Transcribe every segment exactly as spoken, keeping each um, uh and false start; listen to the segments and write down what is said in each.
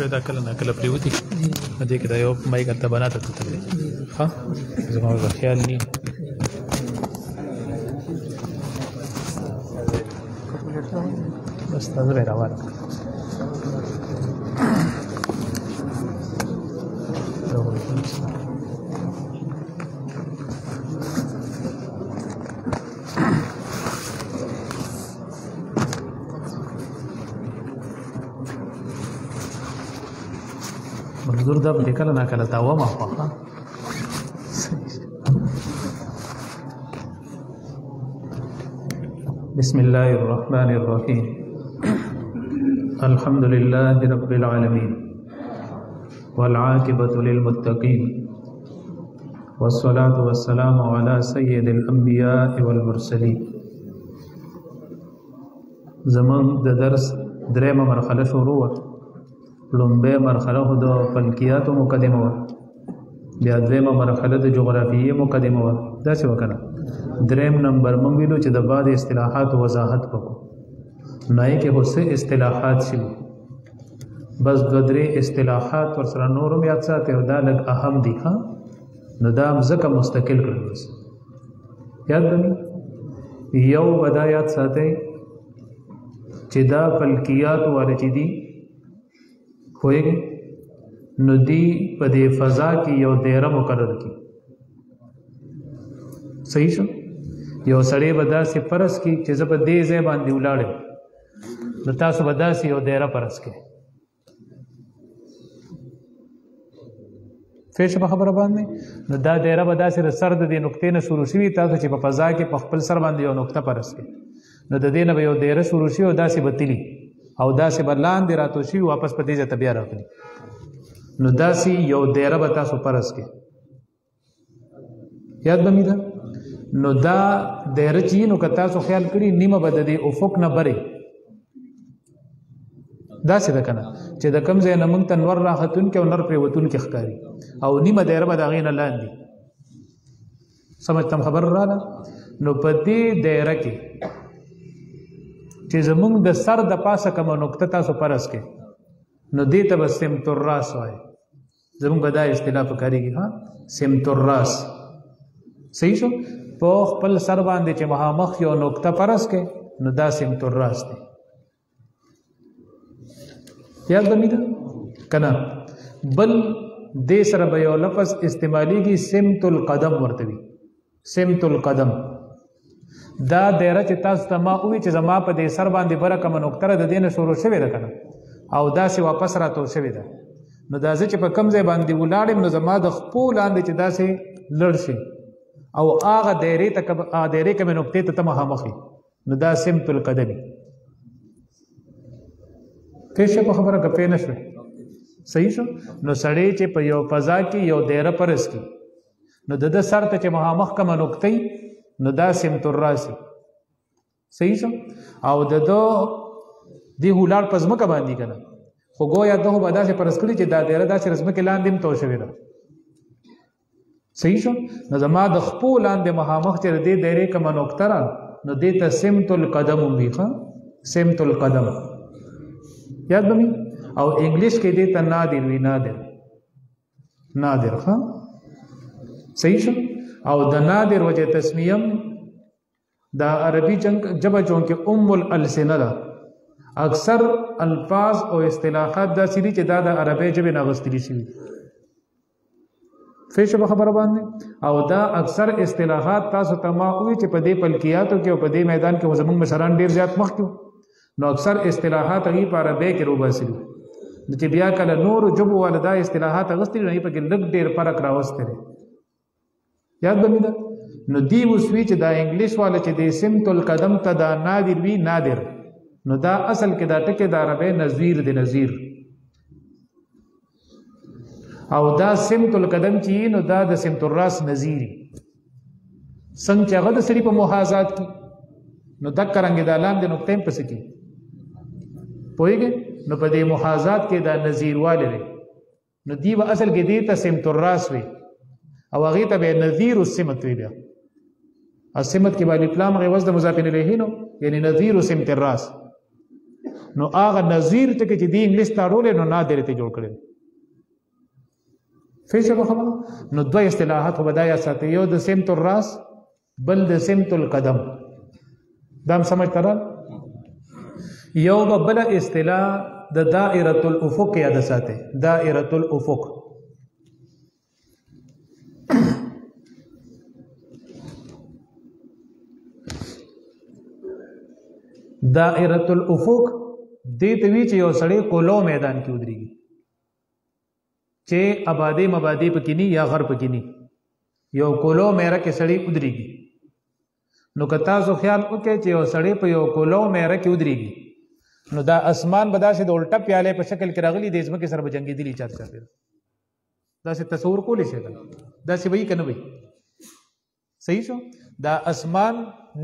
کړی دا کله ناکله پرېوتي په دې کې دا یو مایک هلته بنا ته کتل دی ښه زما به خیال نه بس تاسو به یې روانه کړه. منظور دا بلې کله ناکله تاومه خوښه بسم الله الرحمن الرحیم الحمد لله رب العالمین والعاقبة للمتقین والصلاة والسلام على سید الانبیاء والمرسلین. زمون د درس درېمه مرحله شروع وه. لومبه مرحله د فلکیاتو مقدمه و، بیا دویمه مرحله د جغرافیې مقدمه و. داسې وکړه دریم نمبر موږ ویلو چې د بعد اصطلاحات وضاحت وکړو، نه یې کې هوسه اصطلاحات شي بس دوه درې اصطلاحات ورسره نور هم یاد ساتئ او دا لږ اهم دي ښه نو دا ځکه مستقل کړو یاد دي. یو به دا یاد ساتئ چې دا فلکیات واره چې دي خوئے نو دی پدے فضا کی یو دیرہ مقرر کی صحیح شو یو سڑے بدا سی پرس کی چیزا پا دے زیبان دی اولاڑے نتا سو بدا سی یو دیرہ پرس کے پھر شبہ خبر باندنے نو دا دیرہ بدا سی رسرد دی نکتے نا شروع شوی تا سو چی پا فضا کی پا خپل سر باندی یو نکتہ پرس کے نو دا دینا با یو دیرہ شروع شوی و دا سی بتیلی او داسې به لاندې راتوشي واپس په دې ځای ته بیا راغلي نو داسې یو دیره به تاسو پرس کې یاد به مې ده. نو دا دیره چې نو که تاسو خیال کړي نیمه به د دې افق نه برې داسې ده که نه چې د کوم ځای نه موږ ته نور راختونکي او نور پرېوتونکي ښکاري او نیمه دیره به د هغې نه لاندې سمجھ تم خبر راله. نو په دې دیره کې چې زمونږ د سر د پاسه کومه نقطه تاسو پرس کې نو دې ته به سمت الراس وایي، زمونږ به دا اصطلاح پکارېږي ښه سمت الراس صحیح شو په خپل سر باندې چې مخامخ یو نقطه پرس کې نو دا سمت الراس دی یاد به مې ده که نه. بل دې سره به یو لفظ استعمالیږي سمت القدم ورته وي سمت القدم. دا دیره چې تاسو ته ما ووایي چې زما په دې سر باندې بره کومه نقطه د دې نه شروع شوې ده که نه او داسې واپس راتو شوې ده نو دا زه چې په کوم ځای باندې ولاړم نو زما د خپو لاندې چې داسې لړ شي او هغه دیرې ته هغه دیرې کومې نقطې ته ته مخامخ وي نو دا سمت القدم وي. پوه شوې په خبره که پوه نه شوې صحیح شو. نو سړی چې په یو فضا کې یو دیره پرس کې نو د ده سر ته چې مخامخ کومه نقطه نو دا سمت الراسی صحیح شو او د دو دی هولار په ځمکه باندې که نه خو ګویا ده به داسې پرس کړي چې دا دیره داسې ځمکې لاندې هم تور شوې ده صحیح شو. نو زما د خپو لاندې مخامخ چې د دې دیرې کومه نقطه را نو دې ته سمت القدم هم وي ښه سمت القدم یاد به او انګلیش کې دې ته نادر وي نادر نادر ښه صحیح شو. او د نادر وجه تسمیم دا عربی جبه چونکې ام الالسنه ده اکثر الفاظ او اصطلاحات داسې دي چې دا د عربۍ ژبې نه اغوستلي شوي فې شوه په خبره باندې او دا اکثر اصطلاحات تاسو ته ما ووایي چې په دې فلکیاتو کې او په دې میدان کې خو زموږ مشران ډېر زیات مخکې وو نو اکثر اصطلاحات هغې په عربۍ کې روباسلي نو چې بیا کله نورو ژبو والا دا اصطلاحات اغوستلي نو هغې پکې لږ ډېر فرق راوستی دی یاد به مې ده. نو دی اوس وي چې دا انګلیش والا چې دی سمت القدم ته دا نادر وي نادر نو دا اصل کې دا ټکې د عربۍ نظیر دی نظیر او دا سمت القدم چې نو دا د سمت الراس نظیري څنګه چې هغه د سړي په محاذات کې نو دک رنګې دا لاندې نقطه هم پسې کې پوهېږې نو په دې محاذات کې دا نظیر والی دی نو دی به اصل کې دی ته سمت الراس وي او هغې ته بیا نظیر السمت وي بیا السمت کې به الفلام هغې وز د مضاف الیه نو یعنې نظیر سمت الراس نو آغا نظیر تک چی دی انگلیس تا رولے نو نا دیرے تے جوڑ کرے فیش رو خبر نو دو اصطلاحات و بدایا ساتے یو دا سمت الراس بل دا سمت القدم دام سمجھتا را یو با بلا اصطلاح دا دائرت الافق یاد ساتے دائرت الافق دائرت الافق دیتوی چی یو سڑے کولو میدان کی ادری گی چی عبادی مبادی پکینی یا غر پکینی یو کولو میرا کی سڑے ادری گی نو کتاسو خیال اکے چی یو سڑے پی یو کولو میرا کی ادری گی نو دا اسمان بدا سے دولٹا پیالے پر شکل کراغلی دیزمہ کی سر بجنگی دیلی چاہت چاہتے دا سے تصور کولی سے دا سے بھئی کنو بھئی صحیح شو دا اسمان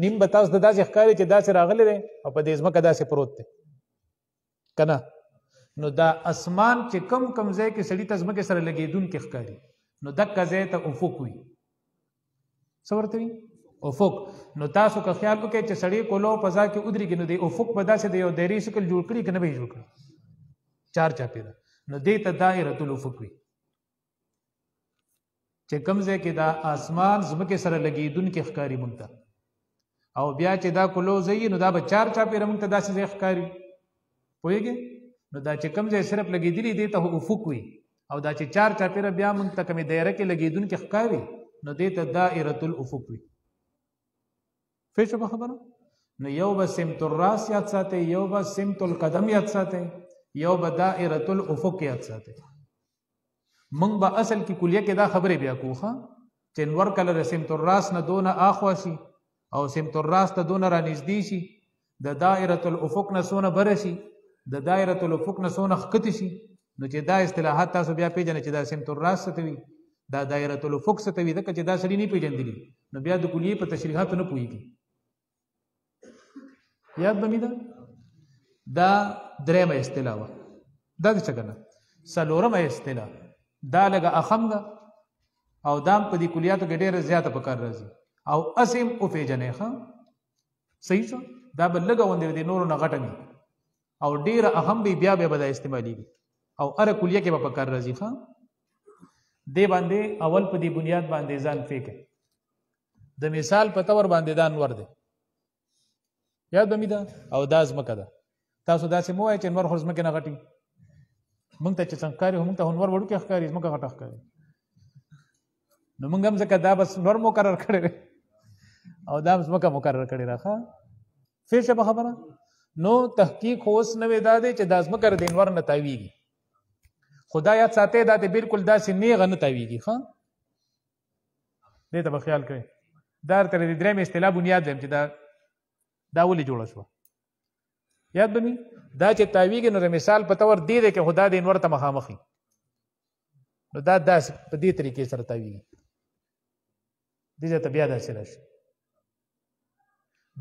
نیم بتاوس دا داسې ښکاري چې داسې راغلی دی او په دې ځمکه داسې پروت دی که نه نو دا اسمان چې کم کم ځای کې سړي ته ځمکې سره لګېدونکې ښکاري نو دکه ځای ته افق وي څه ورته وي افق نو تاسو که خیال وکړئ چې سړي کولو فضا کې ودرېږي نو د افق په داسې د یو دایرې شکل جوړ کړي که نه به یې جوړ کړي چار چاپېره نو دې ته دایرة الافق وي چې کم ځای کې دا اسمان ځمکې سره لګېدونکې ښکاري موږ ته او بیا چې دا کولو ځای نو دا به چار چاپېره موږ ته داسې ځای ښکاري پوهېږې نو دا چې کوم ځای صرف لګېدلي دې ته افق وي او دا چې چار چاپېره بیا موږ ته کومې دایره کې لګېدونکې ښکاري نو دې ته دائرة الافق وي پوه شو په خبره نو یو به سمت الراس یاد ساتئ یو به سمت القدم یاد ساتئ یو به دائرة الافق یاد ساتئ موږ به اصل کې کلیه کې دا خبرې بیا کوو ښه چې نور کله د سمت الراس نه دونه اخوا شي او سمت الراس ته دونه را نږدې شي د دائرة الافق نه څونه بره شي د دائرة الافق نه څونه ښکته شي نو چې دا اصطلاحات تاسو بیا پېژنئ چې دا سمت الراس څه ته وي دا دائرة الافق څه ته وي ځکه چې دا سړي نه پېژندلي نو بیا د کلیې په تشریحاتو نه پوهېږي یاد به مې ده دا درېیمه اصطلاح وه دا د څه که نه څلورمه اصطلاح دا لږه اخم ده او دا هم په دې کلیاتو کې ډېره زیاته په کار راځي او اسم افیجنه خواه صحیح شو دا به لږه غوندې د نورو نه غټه او ډېره اهم بی بیا بیا به دا استعمالیږي او هره کلیه کې به په کار راځي ښه دې باندې اول په دې بنیاد باندې ځان فکر د مثال په تور باندې دا انور دی یاد به مې ده او دا ځمکه ده تاسو داسې مه وایئ چې انور خو ځمکې نه غټي موږ ته چې څنګه ښکاري موږ ته انور وړوکی ښکاري ځمکه غټه ښکاري نو موږ هم ځکه دا بس انور مقرر کړی دی او دا ځمکه مقرر کړې راخه فیش په خبره نو تحقیق اوس نوې دا دی چې دا ځمکه د انور نه تاویږي خو دا یاد ساتئ دا د بالکل داسې نیغه نه تاویږي ښه دې ته به خیال کوئ دا ورته د درېیمې اصطلاح بنیاد ویم چې دا دا ولې جوړه شوه یاد به مې دا چې تاویږي نو د مثال په تور دې دی کې خو دا د انور ته مخامخ وي نو دا داسې په دې طریقې سره تاویږي دې ځای ته بیا داسې راشي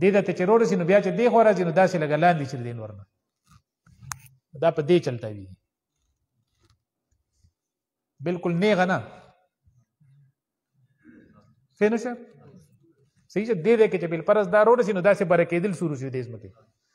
دې ته چې رورسي نو بیا چې دې خوا راځي نو داسې لږه لاندې چې د انور نه دا په دې چلته وي بلکل نیغه نه پوه نه شوې صحیح چې دې ځای کې چې بلپرس دا رورسي نو داسې باره کېدل شروع شي دې ځمکې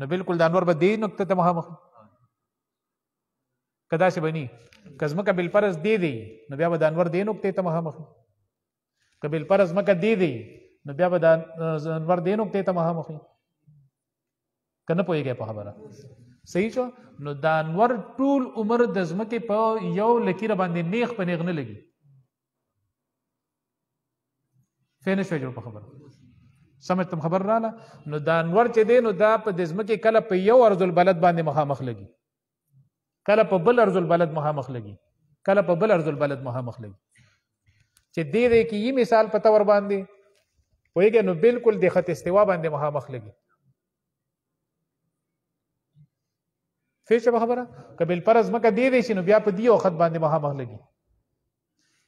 نو بلکل دا انور به دې نقطې ته مخامخ وي که داسې به نه که ځمکه بلپرس دې دی نو بیا به دا انور دې نقطې ته مخامخ وي که بلپرس ځمکه دې دی نو بیا به دا انور دې نقطې ته مخامخ وي که نه پوهېږئ په خبره صحیح شو نو دا انور ټول عمر د ځمکې په یو لکیره باندې نیغ په نیغ نه لګي پوه نه شوې جوړ په خبره سمجھ تم خبر راله نو دا انور چې دی نو دا په د ځمکې کله په یو عرض البلد باندې مخامخ لګي کله په بل عرض البلد مخامخ لګي کله په بل عرض البلد مخامخ لګي چې دې دی کې یې مثال په تور باندې پوهېږئ نو بلکل د خط استوا باندې مخامخ لګي فیر شبه خبره که بالپرز مکه دی دی شي نو بیا په دی او خط باندې مخامخ لګي،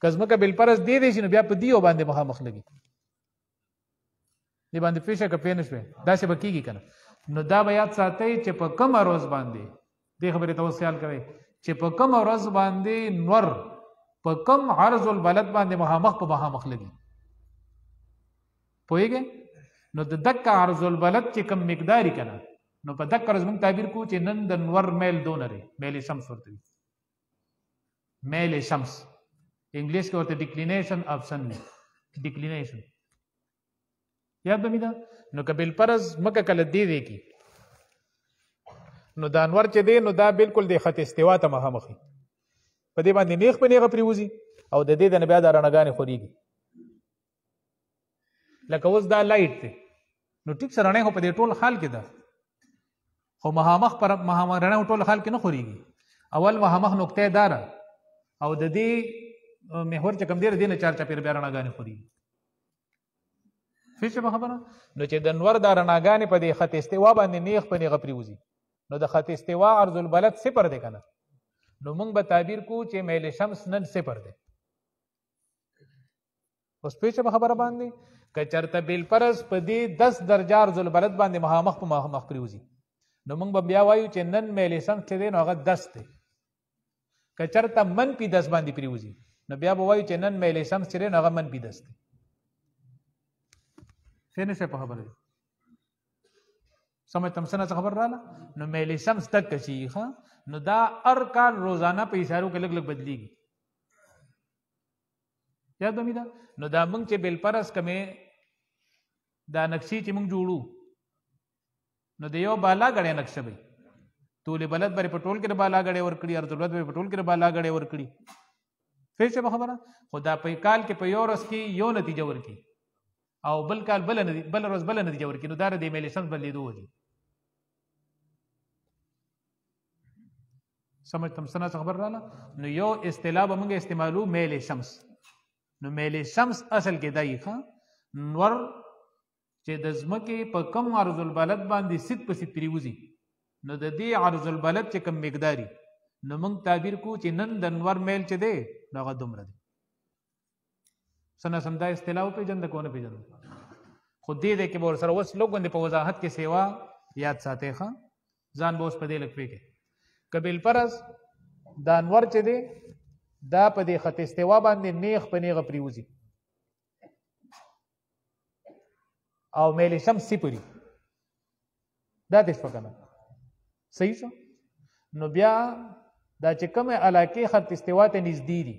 که ځمکه بالپرز دی دی شي نو بیا په دی او باندې مخامخ لګي. دې باندې فیر شوه که پوه نه شوې داسې به کېږي که نه؟ نو دا به یاد ساتئ چې په کومه ورځ باندې دې خبرې ته اوس خیال کوئ چې په کومه ورځ باندې نور په کوم عرض البلد باندې مخامخ په مخامخ لګي. پوهېږئ؟ نو د دک عرض البلد چې کوم مقداري که نه، نو په دک ورځ موږ تعبیر کوو چې نن د نور میل دونه دی، میل شمس ورته وي. میل شمس انګلیس کې ورته ډیکلینیشن اف سن وي. ډیکلینیشن یاد به مې ده. نو که بالفرض مکه کله دې دی کې نو دا انور چې دی نو دا بالکل د خط استوا ته مخامخ وي، په دې باندې نیغ په نیغه پرېوځي او د دې دنه بیا دا رڼاګانې خورېږي. لکه اوس دا لایټ دی نو ټیک څه رڼې خو په دې ټول حال کې ده، خو مخامخ پر مخامخ رڼا ټول حال کې نه خورېږي. اول مخامخ نقطه داره او د دې محور چې کوم دی د دې نه چار چاپېره بیا رڼاګانې خورېږي. فیر شوه خبره؟ نو چې د نور دا رڼاګانې په دې خط استوا باندې نیغ په نیغه پرېوځي نو د خط استوا عرض البلد صفر دی که نه، نو موږ به تعبیر کوو چې میل شمس نن صفر دی. اوس فیر شوه خبره باندې؟ که چېرته بالفرض په دې دس درجه عرض البلد باندې مخامخ په مخامخ پرېوځي نو موږ به بیا وایو چې نن میل شمس چې دی نو هغه دس دی. که چېرته منفي دس باندې پرېوځي نو بیا به وایو چې نن میل شمس چې دی نو هغه منفي دس دی. ښه نه شئ په خبره سمجھ تم سنه څه خبر راله؟ نو میل شمس دک شي ښه، نو دا هر کال روزانه په اشارو کې لږ لږ بدلېږي. یاد به مې ده. نو دا موږ چې بالفرض کمې دا نقشې چې موږ جوړو نو د یو بالا ګړی نقشه به وي، طول بلد به یې په ټول کې د بالا ګړی ورکړي، عرض البلد به یې په ټول کې د بالا ګړی ورکړي. فیر شوه خبره؟ خو دا په کال کې په یو ورځ کې یو نتیجه ورکړي او بل کال بله ورځ بله نتیجه ورکړي، نو دا د میل شمس بدلېدو وځي. سمجھ تم سنه څه خبر راله؟ نو یو اصطلاح به موږ استعمالو میل شمس. نو میل شمس اصل کې دای ښه نور چې د ځمکې په کم عرض البلد باندې سید په سید پرېوځي نو د دې عرض البلد چې کم مقداري نو موږ تعبیر کوو چې نن د نور میل چې دی نو هغه دومره دی. څنګه سم دا اصطلاح وپېژنده که ونه پېژنده؟ خو دې دی کې به ورسره اوس لږ غوندې په وضاحت کې سیوا یاد ساتئ ښه، ځان به اوس په دې لږ پوه کړئ. که بالفرض دا نور چې دی دا په دې خط استوا باندې نیغ په نیغه پرېوځي او میل شمس صفر وي، دا دې شوه که نه؟ صحیح شو. نو بیا دا چې کومې علاقې خط استوا ته نږدې دي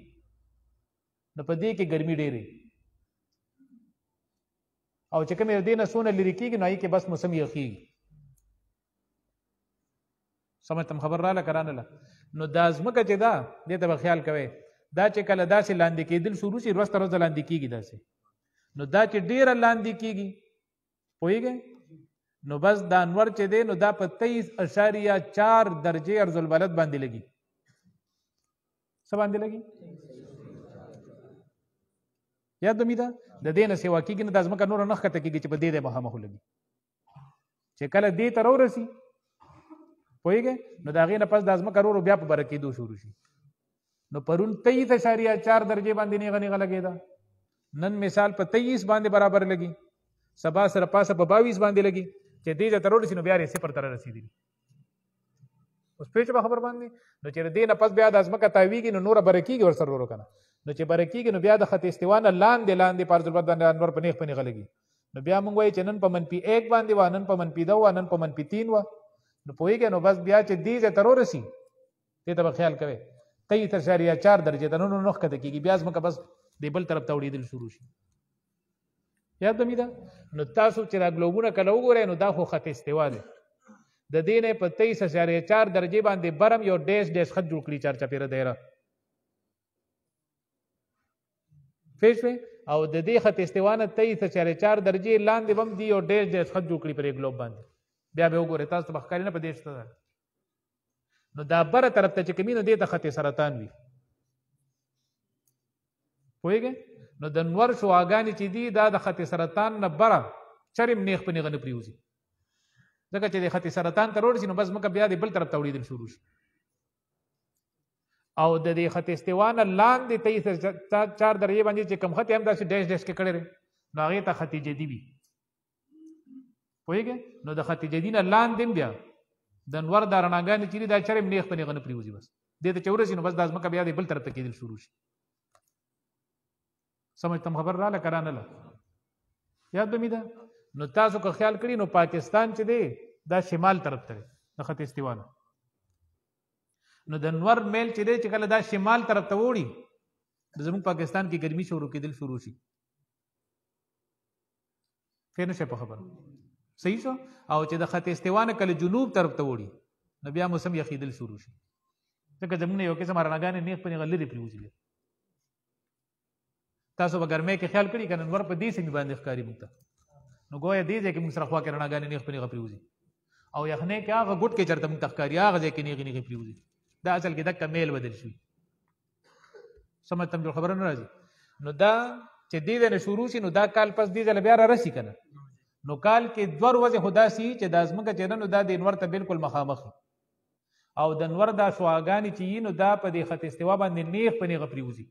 نو په دې کې ګرمي ډېره او چې کومې د دې نه څونه لرې کېږي نو هغې کې بس موسم یخېږي. سمجھ تم خبر راله که رانله؟ نو دا ځمکه چې ده دې ته به خیال کوئ دا چې کله داسې لاندې کېدل شروع شي ورځ تر ورځ لاندې کېږي داسې، نو دا چې ډېره لاندې کېږي پوهېږئ نو بس دا انور چې دی نو دا په تیس اشاریه چار درجې عرض البلد باندې لګي. څه باندې لګي؟ یاد به مې ده. د دې نه سوا کېږي نه، دا ځمکه نوره نه ښکته کېږي چې په دې دی مخامخ لګي. چې کله دې ته راورسي پوهېږئ نو د هغې نه پس دا ځمکه ورو ورو بیا په بره کېدو شروع شي. نو پرون تیس اشاریه چار درجې باندې نیغه نیغه لګېده، نن مثال په تیس باندې برابر لګي، سبا سره پاسه په باویس باندې لګي، چې دې ځای ته راورسي نو بیا یې صفر ته رارسېدلي. اوس پوه شوه په خبر باندې؟ نو چې دې نه پس بیا دا ځمکه تاویږي نو نوره بره کېږي ورسره ورو که نه، نو چې بره کېږي نو بیا د خط استوا نه لاندې لاندې په عرض البلد باندې انور په نیغ په نیغه لګي. نو بیا موږ وایو چې نن په منفي ایک باندې وه، نن په منفي دو وه، نن په منفي تین وه. نو پوهېږئ نو بس بیا چې دې ځای ته راورسي دې ته به خیال کوئ تیس اعشاریه چار درجې ته نو نو ښکته کېږي، بیا ځمکه بس دې بل طرف ته وړېدل شروع شي. یاد به مې ده. نو تاسو چې دا ګلوبونه کله وګورئ نو دا خو خط استوا دی، د دې نه په تیس اعشاریه چار درجې باندې برم یو ډیس ډیس خط جوړ کړي چار چاپېره دایره. پوه شوئ؟ او د دې خط استوا نه تیس اعشاریه چار درجې لاندې به هم دي یو ډیس ډیس خط جوړ کړي پر ګلوب باندې، بیا به وګورئ تاسو ته به ښکاري نه په دې شته ده. نو دا بره طرف ته چې کوم وي نو دې ته خط سرطان وي. پوهېږئ؟ نو د نور شعاګانې چې دي دا د خط سرطان نه بره چرم نیغ په نیغه نه پرېوځي. ځکه چې د خطي سرطان ته روړ شي نو بس مکه بیا د بل طرف ته وړېدل شروع شي. او د دې خط استوا نه لاندې تیس چار درجې باندې چې کم خط هم داسې ډیش ډیش کې کړی دی نو هغې ته خطي جدي وي، پوهېږې؟ نو د خطي جدي نه لاندې هم بیا د نور دا رڼاګانې چې دي دا چرې هم نیغ په نیغه نه پرېوځي، بس دې ته چې ورسي نو بس دا ځمکه بیا د بل طرف ته کېدل شروع شي. سمجھ تم خبر راله که رانه له یاد به مې ده؟ نو تاسو که خیال کړي نو پاکستان چې دی دا شمال طرف ته دی د خط استوا نه، نو د نور میل چې دی چې کله دا شمال طرف ته وړي زموږ پاکستان کې ګرمي شروع کېدل شروع شي. فیر نه شئ په خبر، صحیح شو؟ او چې د خط استوا نه کله جنوب طرف ته وړي نو بیا موسم یخېدل شروع شي، ځکه زموږ نه یو قسم رڼاګانې نیغ په نیغه لرې پرېوځي بیا. تاسو به ګرمۍ کې خیال کړي که نور په دې سیمې باندې ښکاري موږ ته، نو گویا دې ځای کې موږ سره خوا کې رڼاګانې نیغ په نیغه پرېوځي، او یخنۍ کې هغه ګوټ کې چېرته موږ ته ښکاري هغه ځای کې نیغې نیغې پرېوځي، دا اصل کې دکه میل بدل شوي. سمجھ ته مې خبره نه راځي؟ نو دا چې دې ځای نه شروع شي نو دا کال پس دې ځای له بیا رارسي که نه، نو کال کې دوه ورځې خو داسې وي چې دا ځمکه چې ده نو دا د نور ته بالکل مخامخ وي، او د نور دا شعاګانې چې وي نو دا په دې خط استوا باندې نیغ په نیغه پرېوځي.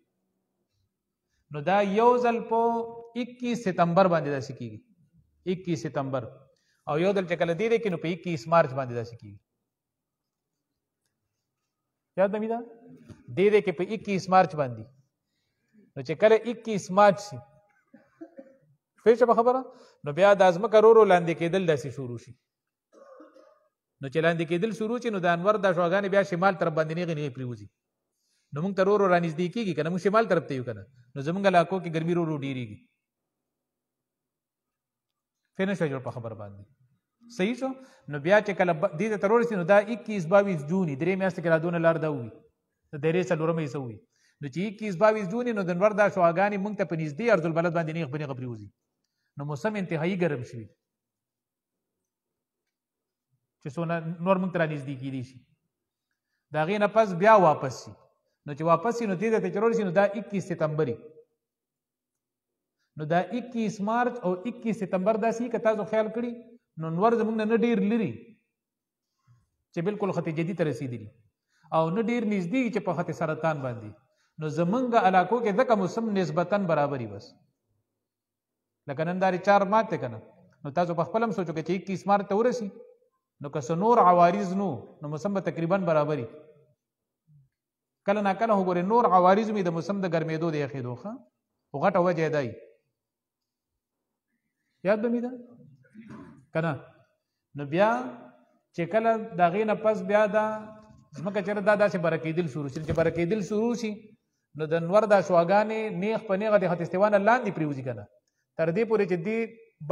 نو دا یو ځل په اکیس ستمبر باندې داسې کېږي، اکیس ستمبر، او یو دل چکل دیده که نو پی اکیس مارچ بانده دا سکی یاد نمی دا دیده که پی اکیس مارچ بانده نو چکل اکیس مارچ سی فیش پا خبره نو بیا دازمک رو رو لانده که دل دا سی شروع شی، نو چه لانده که دل شروع شی نو دانور دا شواغان بیا شمال طرف بانده نیغی نیغی پریوزی، نو مونگ تا رو رو رانیزدی کی گی که نمونگ شمال طرف تیو که نو زمونگ علاقو که گرمی رو رو دیری گی. فیر نه شوه جوړ په خبر باندې، صحیح شو؟ نو بیا چې کله دې ته ترورسي نو دا اکیس باویس جونې درې میاشتې کې را دونه لار ده وي د درې څلورمه حصه وي، نو چې اکیس باویس جونې نو د نور دا شعاګانې موږ ته په نږدې ارضالبلد باندې نیغ په نیغه پرېوځي، نو موسم انتهایي ګرم شوي چې څونه نور موږ ته را نږدې کېدی شي. د هغې نه پس بیا واپس شي، نو چې واپس شي نو دې ته ترورسي نو دا اکیس ستمبر، نو دا اکیس مارچ او اکیس ستمبر داسې که تاسو خیال کړي نو نور زموږ نه نه ډېر لري چې بالکل خط جدي ته رسېدلي او نه ډېر نږدې چې په خط سرطان باندې، نو زموږ علاقو کې ځکه موسم نسبتا برابري، بس لکه نن دا چار مارچ دی که نه نو تاسو په خپل هم سوچ وکړئ چې اکیس مارچ ته ورسي نو که څه نور عوارض نو نو موسم به تقریبا برابري. کله ناکله خو ګورئ نور عوارض مې د موسم د ګرمېدو د یخېدو ښه خو غټه وجه یې دای یاد بمی ده که نه، نو بیا چې کله د هغې نه پس بیا دا ځمکه چېرته دا داسې بره کېدل شروع شي، چې بره کېدل شروع شي نو د نور دا شعاګانې نیغ په نیغه د خط استوا نه لاندې پرېوځي که نه تر دې پورې چې دې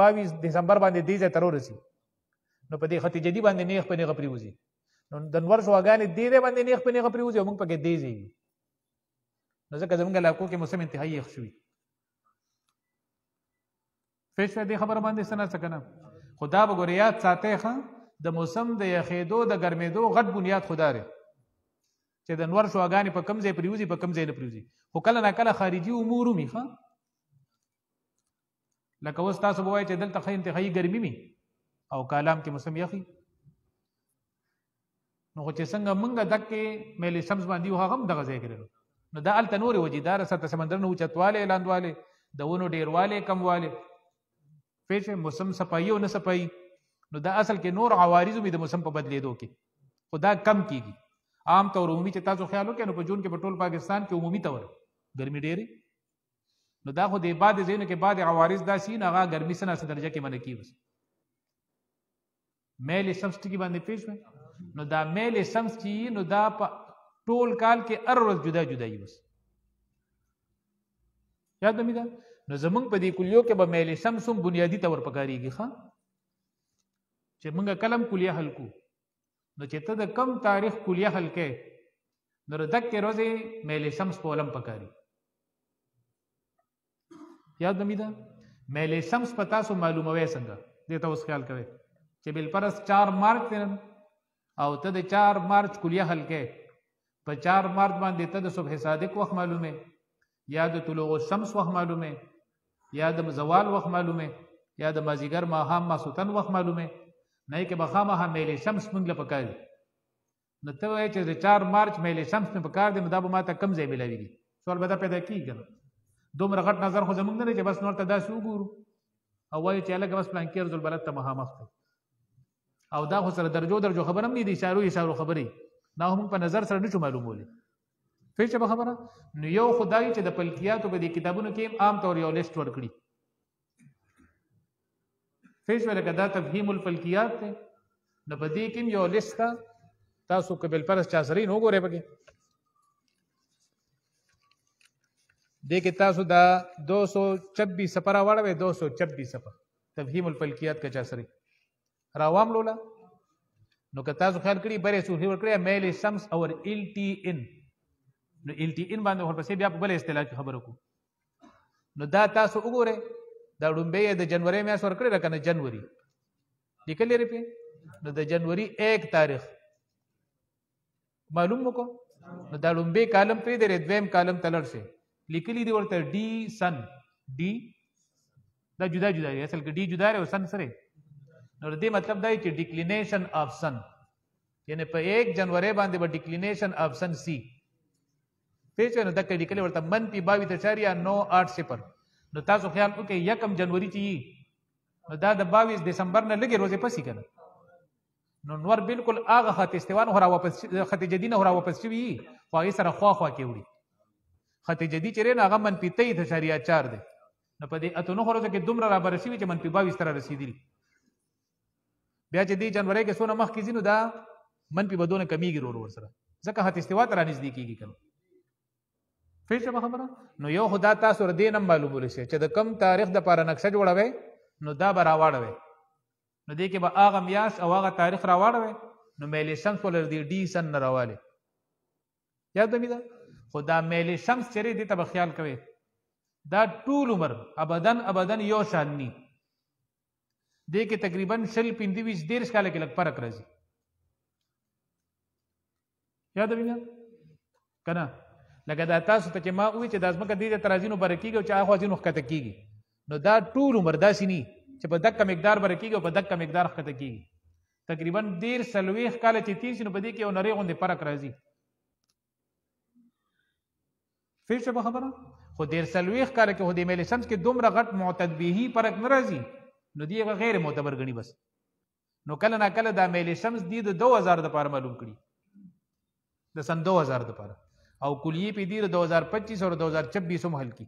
باویس دسمبر باندې دې ځای ته راورسي نو په دې خط جدي باندې نیغ په نیغه پرېوځي، نو د نور شعاګانې دې ځای باندې نیغ په نیغه پرېوځي او موږ پکې دې ځای وي، نو ځکه زموږ علاقو کې موسم انتهایي یخ شوي. پیش شوه دې خبره باندې څه نهڅه که نه؟ خو دا به ګورې یاد ساتئ ښه، د موسم د یخېدو د ګرمېدو غټ بنیاد خو دا دی چې د نور شعاګانې په کوم ځای پرېوځي په کوم ځای نه پرېوځي، خو کله ناکله خارجي امور هم وي ښه، لکه اوس تاسو به وایئ چې دلته ښه انتهایي ګرمي وي او کالام کې موسم یخ وي، نو خو چې څنګه موږ دکې میل شمس باندې یو هغه هم دغه ځای کې نو دا هلته نورې وجې دا رسته سمندر نه اوچتوالی لاندوالی د ونو ډېروالی کموالی پیش موسم سپایي او نه سپایي، نو دا اصل کې نور عوارض هم د موسم په بدلېدو کې خو دا کم کېږي. عام طور عمومي چې تاسو خیال وکړئ نو په جون کې په ټول پاکستان کې عمومي طور ګرمي ډېرې، نو دا خو د بعد ځایونو کې بعد عوارض داسې هغه ګرمي څه ناڅه درجه کې منعکي اوس میل شمس ټکي باندې پیش شوې، نو دا میل شمس چې نو دا په ټول کال کې هر ورځ جدا جدا وي، اوس یاد مې ده؟ نو زمونږ په دې کلیو کې به میل شمس هم بنیادي طور پکارېږي ښه، چې موږ کله هم کلیه حل کو نو چې ته د کم تاریخ کلیه حل کې نو د دکې ورځې میل شمس په ولم پکاري، یاد مې ده؟ میل شمس په تاسو معلوموئ څنګه دې ته اوس خیال کوئ چې بالفرض چار مارچ دی او ته د چار مارچ کلیه حل کې په چار مارچ باندې ته د صبح صادق وخت معلومې یا د طلوع الشمس وخت معلومې یا د زوال وخت معلومه یا د مازیګر ماښام ماسوتن وخت معلومه، نه کې بخامه میلې شمس مونږ له پکاري نو ته وایې چې چار مارچ میلې شمس مې پکار دي نو دا به ما ته کم ځای ملاویږي سوال به دا پیدا کیږي نو دومره غټ نظر خو زموږ نه دی چې بس نور ته داسې وګورو او وایي چې هلکه بس پلانکې عرض البلد ته مخامخ دی او دا خو سره درجو درجو خبر هم نه دي اشارو اشارو خبرې دا هم په نظر سره نه شو معلومولی فیش به خبره نو یو خدای چې د فلکیاتو په دې کتابونو کې عام طور یو لیست ورکړي فیش ولکه دا تفهیم الفلکیات دی نو په دې کې یو لیست ته تاسو قبل پرست چا سره یې وګورئ پکې دې کې تاسو دا دو سو چبیس صفحه راوړوئ دو سو چبیس صفحه تفهیم الفلکیات که چا سره راوام لوله نو که تاسو خیال کړي برې سوري ورکړی میل شمس اور ال ټي ان نو ال ټي ان باندې ورپسې بیا په بل اصطلاح کې خبرو کو نو دا تاسو وګورئ دا ډومبې د جنوري میاشت ورکړې ده که نه جنوري لیکلې لري پې نو د جنوري ایک تاریخ معلوم وکړو نو دا ډومبې کالم پرېږدی دویم کالم ته لړ شئ لیکلي دي ورته ډي سن ډي دا جدا جدا دی اصل کې ډي جدا دی او سن سره نو د دې مطلب دا دی چې ډیکلینیشن آف سن یعنې په ایک جنوري باندې به ډیکلینیشن آف سن سی پیچه نو دکه لیکلی ورته منفي باوي تشاریه نو آټ صفر نو تاسو خیال وکړئ یکم جنوري چې یي نو دا د باویس دسمبر نه لږې روزې پسې که نه نو نور بالکل هغه خط استوا نه خو راواپس خط جدي نه خو راواپس شوي یي خو هغې سره خوا خوا کې وړي خط جدي چې دی نو هغه منفي ته تشاریه چار دی نو په دې اتو نهو ورځو کې دومره رابره شوي چې منفي باویس ته رارسېدلي بیا چې دې جنورۍ کې څونه مخکې ځي نو دا منفي به دونه کمېږي ورو ورو سره ځکه خط استوا ته رانږدې کېږي که نه فیش به خبره نو یو خو دا تاسو ور دې نه معلومولی شئ چې د کم تاریخ دپاره نقشه جوړوئ نو دا به راواړوئ نو دې کې به هغه میاشت او هغه تاریخ راواړوئ نو میلې شمس ولر دې ډي سن نه راوالې یاد ده خو دا میلې شمس چې دی دې ته به خیال کوئ دا ټول عمر ابدن ابدن یو شان ني دې کې تقریبا شل پنځه ویشت دېرش کاله کې لږ فرق راځي یاد ده که نه لکه دا تاسو ته چې ما ووایي چې دا ځمکه دې ته ترازینو بره کېږي او چې هاخوا ځینو ښکته کېږي نو دا ټول عمر داسې نه چې په دقه مقدار بره کېږي او په دقه مقدار ښکته کېږي تقریبا ډېر څلوېښت کاله چې تېر شي نو په دې کې یو نری غوندې فرق راځي فیش شوه په خبره خو ډېر څلوېښت کاله کې خو دې میلې شمس کې دومره غټ معتد بهي فرق نه راځي نو دې هغه غیر معتبر ګڼي بس نو کله ناکله دا میلې شمس دې د دو هزار دپاره معلوم کړي د سن دو هزار دپاره او کلیې په دې دو هزار پچیس او دو هزار چبیس هم حل کړي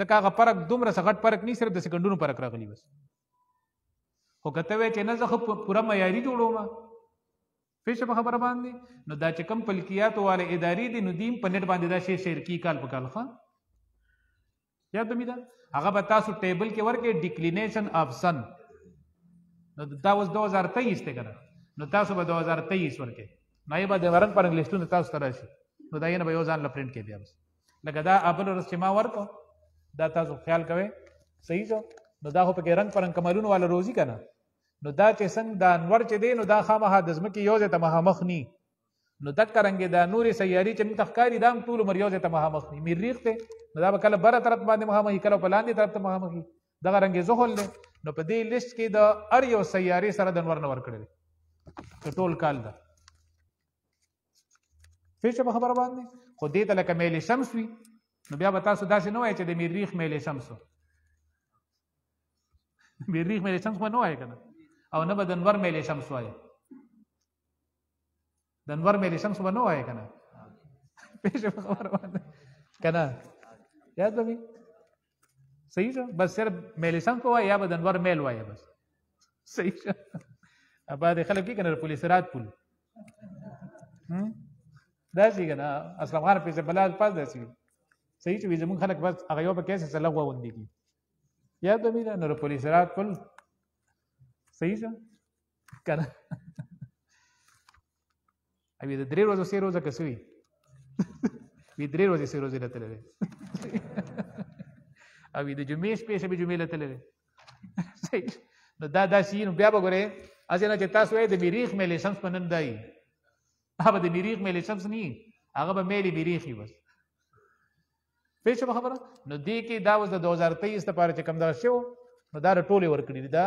ځکه هغه فرق دومره څه غټ فرق نه صرف د سیکنډونو فرق راغلی بس خو که ته وایې چې نه زه خو پوره معیاري جوړوم پوه شوې په خبره باندې نو دا چې کوم فلکیاتو والې ادارې دي نو دیم په نټ باندې دا شی شیر کی کال په کال ښه یاد ده هغه به تاسو ټیبل کې ورکړئ ډیکلینیشن آف سن نو دا اوس دو هزار تیئیس دی که نه نو تاسو به دو هزار تیئیس ورکړئ نو به د رنګ پرنګ لیستونه تاسو ته راشي نو دا یې نه به یو ځان له پرنټ کې بیا بس لکه دا بله ورځ چې ما ورکړو دا تاسو خیال کوئ صحیح شو نو دا خو پکې رنګ پرنګ کملونو والا روزي که نه نو دا چې څنګه دا انور چې دی نو دا خامخا د ځمکې یو ځای ته مخامخ ني نو دکه رنګې دا نورې سیارې چې موږ ته ښکاري دا هم ټول عمر یو ځای ته مخامخ ني مریخ دی نو دا به کله بره طرف باندې مخامخ وي کله په لاندې طرف ته مخامخ وي دغه رنګې زحل دی نو په دې لیست کې د هر یو سیارې سره د انور نه ورکړی دی که ټول کال ده فیش په خبره باندې خو دې ته لکه میلې شمس وي نو بیا به تاسو داسې نه وایئ چې د مریخ میلې شمس و مریخ میلې شمس به نه وایئ که نه او نه به د انور میلې شمس وایئ د انور میلې شمس به نه وایئ که نه فیش په خبره باندې که نه یاد به وي صحیح شو بس صرف میلې شمس به وایئ یا به د انور میل وایئ بس صحیح شو بعدې خلک کي که نه د پل صراط پل داسې که نه اسلم خان فیض بلال پاس داسې وي صحیح چې وي زموږ خلک بس هغه یو په کیسې څه لغوه غوندې کړي یاد به مي ده نو د پل صراط پل صحیح شو که نه وي د درې ورځو سې روزه که څه وي وي درې ورځې سې روزې راتللی دی او وي د جمعې شپې شبې جمعې راتللی دی صحیح نو دا داسې وي نو بیا به ګورئ هسې نه چې تاسو وایئ د مریخ میلې شمس په نن دایي هغه به د مریخ میلې شمس نه وي هغه به میلې مریخ وي بس پوه شوه په خبره نو دې کې دا اوس د دوه زره تیئیس دپاره چې کوم دغه شوی نو دا ټولې ورکړي دي دا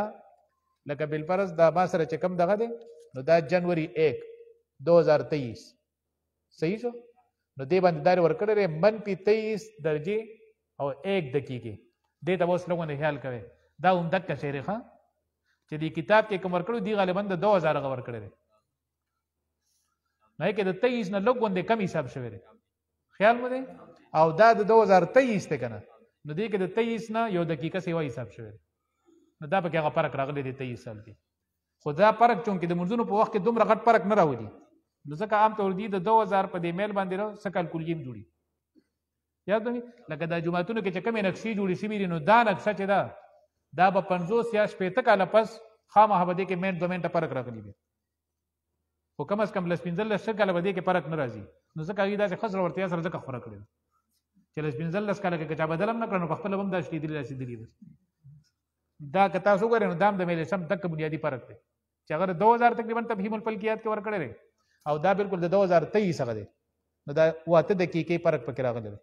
لکه بالفرض دا ما سره چې کم دغه دی نو دا جنوري ایک دو هزار تیئیس صحیح شو، نو دې باندې دا ورکړی دی منفی تیئیس درجې او ایک دقیقې. دې ته اوس لوګونه خیال کوئ دا همدکه شی دی ښه چې دې کتاب کې کوم ورکړو دې غالبا د دو هزار هغه ورکړی دی، نو یې کې د تیئیس نه لوګوندې کم حساب شوی دی خیال مو دی، او دا د دو هزار تیئیس دی که نه نو دې کې د تیئیس نه یو دقیقه سیوا حساب شوی دی، نو دا پکې هغه فرق راغلی دی تیئیس سال دی. خو دا فرق چونکې د مونځونو په وخت کې دومره غټ فرق نه راولي نو ځکه عام طور دي د دو هزار په دې میل باندې څه کلکولیم جوړي یاد دې لکه دا جوماتونو کې چې کومې نقشې جوړې شوي دي نو دا نقشه چې ده دا به پنځوس یا شپېته کاله پس خامخا به دې کې منټ دوه منټه فرق راغلی دی، خو کم از کم لس پنځلس شل کاله به دې کې فرق نه راځي، نو ځکه هغوی داسې ښه زړورتیا سره ځکه خوره کړې ده چې لس پنځلس کاله که چا بدل هم نه کړه نو پخپله به هم دا شلېدلي راشېدلي ده. دا که تاسو وګورئ نو دام د میلشم تک بنیادی فرق دی چې هغه د دوه هزار تقریبا تفهیم الفلکیات کې ورکړی دی او دا بالکل د دوه هزار تیئیس هغه دی، نو دا اته دقیقې فرق پکې راغلی دی.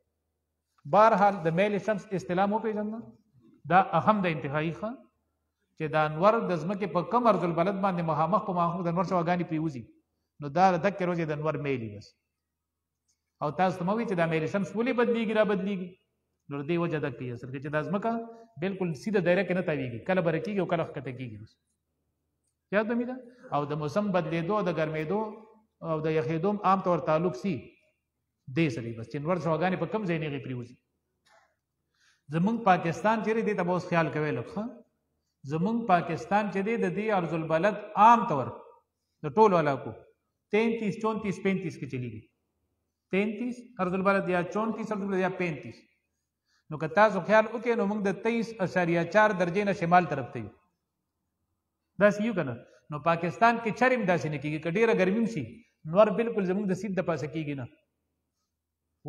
بهرحال د میل شمس اصطلاح مو پېژنده دا اهم د انتهایي ښه چې د انور د ځمکې په کم عرض البلد باندې مخامخ په مخامخ د انور شواګانې پرېوځي نو دا دکې روز یې د انور میل بس. او تاسو ته مو وي چې دا میل شمس ولې بدلیږي را بدلیږي نو دې وجه دک یې اصل کې چې دا ځمکه بالکل سیده دایره کې نه تاویږي، کله بره کېږي او کله ښکته کېږي یاد مې ده. او د موسم بدلېدو د ګرمېدو او د یخېدو هم عام طور تعلق سي دې سره بس چې نور شواګانې په کم ځای نه هغې پرېوځي. زمونږ پاکستان چې دی دې ته به اوس خیال کوئ لږ ښه، زمونږ پاکستان چې دی د دې عرض البلد عام طور د ټولو علاقو تینتیس چونتیس پینتیس کې چلېږي، تینتیس عرض البلد یا چونتیس عرض البلد یا پینتیس. نو که تاسو خیال وکړئ نو موږ د تیئیس اعشاریه چار درجې نه شمال طرف ته یو داسې یو که نه، نو پاکستان کې چر هم داسې نه کېږي که ډېره ګرمي هم شي نور بالکل زموږ د سید د پاسه کېږي نه،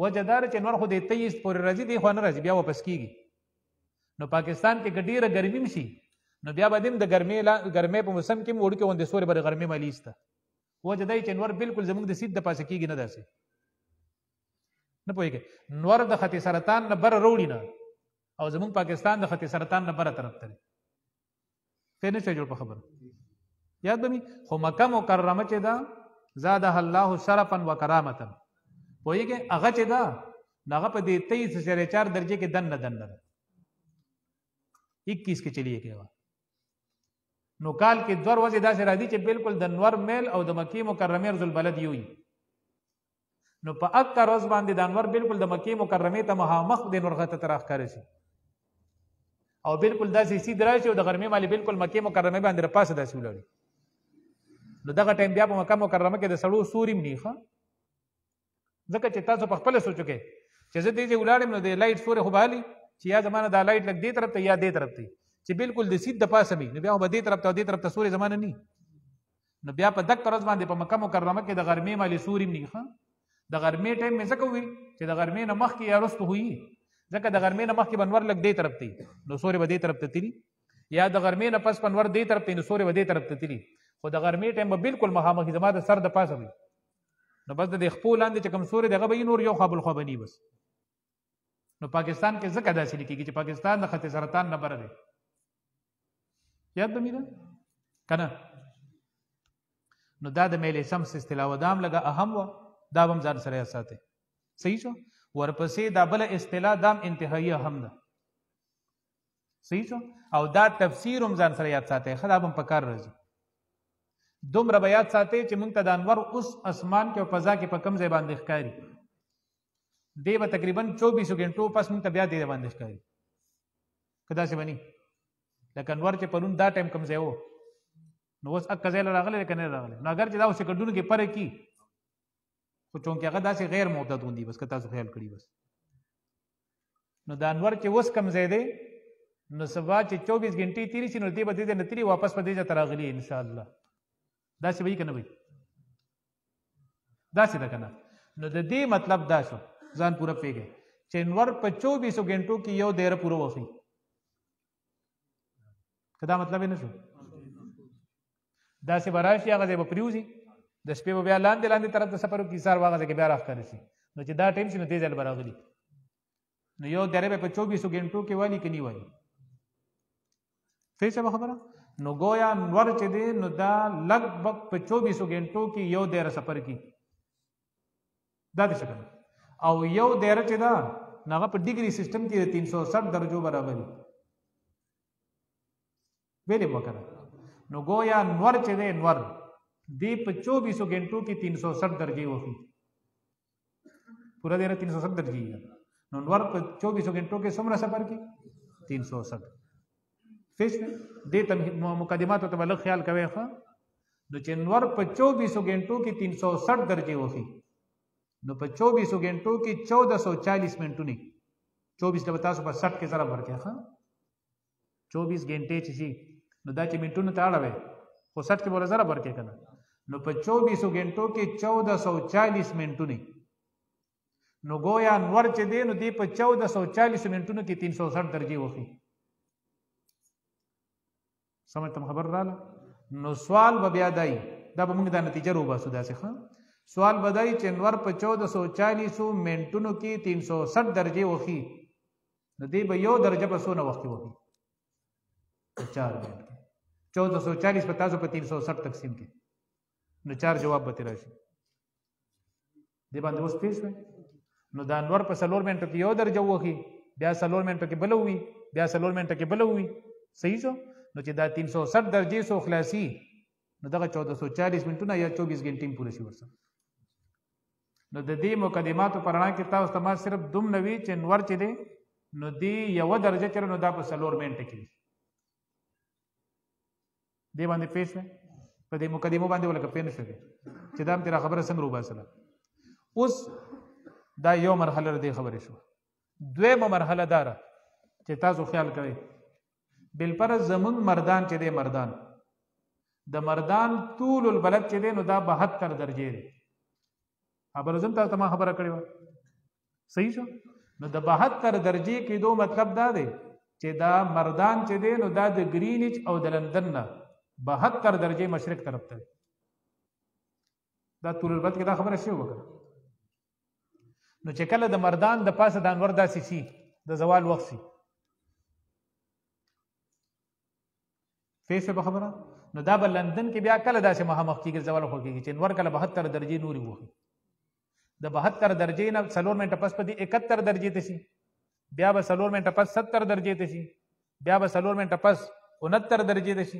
وجه دا ده چې نور خو د تیئیس پورې راځي دې خوا نه راځي بیا واپس کېږي. نو پاکستان کې که ډېره ګرمي هم شي نو بیا به د هم د ګرمۍ په موسم کې هم وړوکې غوندې سورې به د غرمې مالي ایسته، وجه دا چې نور بالکل زموږ د سید د پاسه کېږي نه داسې نه پوهېږي نور د خطي سرطان نه بره روړي نه او زموږ پاکستان د خطي سرطان نه بره طرف ته دی پوه نه شوی جوړ په خبره یاد به مي. خو مکه مکرمه چې ده زادها الله شرفا و کرامتا پوهېږي هغه چې ده نو هغه په دې تیئیس اعشاریه چار درجې کې دن نه دن نه ده اکیس کې چلیږي هغه، نو کال کې دوه ورځې داسې راځي چې بالکل د نور میل او د مکې مکرمې عرض البلد یو وي، نو په اکه ورځ باندې د انور بالکل د مکې مکرمې ته مخامخ د نور غته ته راښکاره شي او بالکل داسې سید راشي او د غرمې مالې بالکل مکې مکرمې باندې را پاسه داسې ولاړي، نو دغه ټایم بیا په مکه مکرمه کې د سړو سوري هم نیښه ځکه چې تاسو په خپله سوچو کې چې زه دې ځای ولاړ یم نو د لایټ سورې خو به هلي چې یا زما نه دا لایټ لږ دې طرف ته یا دې طرف ته چې بالکل د سید د پاسه وي نو بیا خو به دې طرف ته او دې طرف ته سورې زما نه ني، نو بیا په دغه ورځ باندې په مکه مکرمه کې د غرمې مالې سوري هم نیښه. د غرمې ټایم مې ځکه وویل چې د غرمې نه مخکې یا رستو هوي ځکه د غرمې نه مخکې به انور لږ دې طرف ته نو سورې به دې طرف ته تلي یا د غرمې نه پس به انور دې طرف ته نو سورې به دې طرف ته تلي، خو د غرمې ټایم به بالکل مخامخ زما د سر د پاسه وي نو بس د دې خپو لاندې چې کوم سورې دی هغه به نور یو خوا بل خوا به بس. نو پاکستان کې ځکه داسې لیکېږي چې پاکستان د خطي سرطان نه بره دی یاد به مې ده که نه. نو دا د میل شمس اصطلاح و دام لږه اهم وه دا به هم ځان سره یاد ساتئ صحیح شو. ورپسې دا بله اصطلاح دام انتهایي اهم ده صحیح شو، او دا تفسیر هم ځان سره یاد ساتئ ښه دا به هم په کار راځي. دومره به یاد ساتئ چې موږ ته د انور اوس اسمان کې او فضا کې په کوم ځای باندې ښکاري دې به تقریبا چوبیسو ګنټو پس موږ ته بیا دې باندې ښکاري که داسې به نه لکه انور چې پرون دا ټایم کوم ځای و نو اوس اکه ځای له راغلی لکه نه راغلی، نو اګر چې دا اوس سیکنډونو کې فرق کي خو چونکې هغه داسې غیر معتد غوندي بس که تاسو خیال کړي بس. نو د انور چې اوس کم ځای دی نو سبا چې چوبیس ګنټې تېرې شي نو دې به دې ځای نه تېرې واپس په دې ځای ته راغلي انشاءالله داسې به وي که نه وي داسې ده که نه. نو د دې مطلب دا شو ځان پوره پوهېږئ چې انور په چوبیسو ګنټو کې یو دیره پوره وخي که دا مطلب یې نه شو داسې به راشي هغه ځای به پرېوځي د شپې به بیا لاندې لاندې طرف ته سفر وکړي سهار به هغه ځای کې بیا راښکاره شي، نو چې دا ټایم شي نو دې ځای به راغلي نو یو دیره به په چوبیسو ګنټو کې والي که نه والي صحیح شوه خبره. نو گویا نور چه دی نو دا لگ بگ په چوبیسو گینٹو کی یو دیر سفر کی دا دی شکل او یو دیر چه دا ناغا پا ڈگری سسٹم کی دی تین سو سٹھ درجو برابر ویلی وکر نو گویا نور چه دی نور دی په چوبیسو گینٹو کی تین سو سٹھ درجی وخی پورا دیر تین سو سٹھ درجی نو نور پا چوبیسو گینٹو کی سمرا سفر کی تین سو سٹھ دیتا مقدماتو تا بلگ خیال کوئی خوا نو چه نور پا چوبیسو گینٹو کی تین سو سٹھ درجی ہوخی نو پا چوبیسو گینٹو کی چودہ سو چالیس منٹو نی چوبیس لبتاسو پا سٹھ کے ذرا بھرکیا خوا چوبیس گینٹے چیزی نو دا چه منٹو نو تاڑا بے خو سٹھ کے بولا ذرا بھرکیا کنا نو پا چوبیسو گینٹو کی چودہ سو چالیس منٹو نی نو گویا نور چه دے نو دی پا چودہ سو چالیس منٹو نو کی تین سو سٹھ درجی ہوخی سمجھتم خبر رالا نو سوال با بیادائی دا با منگ دا نتیجہ رو باسو دا سخان سوال بدائی چنور پا چودہ سو چالیسو منٹنو کی تین سو سٹھ درجے وخی نو دی با یو درجہ پا سو نو وقتی وخی چار منٹ چودہ سو چالیس پا تازو پا تین سو سٹھ تقسیم کی نو چار جواب باتی راشی دی باندے اس پیش میں نو دا نور پا سلور منٹو کی یو درجہ وخی بیا سلور منٹو کی بلو ہوئی بیا سلور منٹو کی بلو ہوئی صحیح شو نو چه دا تین سو سٹھ درجی سو خلاسی نو دقا چودہ سو چالیس منٹو نا یا چوبیس گینٹیم پورشی ورسا نو دا دی مقدماتو پرانا کتا استعمال صرف دم نوی چه نور چه دی نو دی یو درجہ چرا نو دا پا سلور منٹ کی دی باندے پیش میں پا دی مقدمو باندے والا کپی نشو گی چه دام تیرا خبر سنگ روبا سلا اس دا یو مرحلہ دی خبری شو دویم مرحلہ دارا چه تاسو خیال کوئی بلپرس زمون مردان چه ده مردان ده مردان طول البلد چه ده نو ده بہتر درجه ده ابرزم تا تمام خبره کړی و صحیح شو نو ده بہتر درجه کې دو مطلب دا ده چې دا مردان چه ده نو ده د گرینچ او د لندن نه بہتر درجه مشرق طرف ته دا طول البلد کې دا خبره شوې وکړه نو چې کله د مردان د پاسه دانور داسې شي د زوال وخت شي فیس پہ بخبرہ نو دا با لندن کی بیا کل دا سے مہمخ کی گر زوال خور کی گی چین ور کل بہتر درجی نوری ہوگی دا بہتر درجی نا سلور میں ٹپس پا دی اکتر درجی تشی بیا با سلور میں ٹپس ستر درجی تشی بیا با سلور میں ٹپس انتر درجی تشی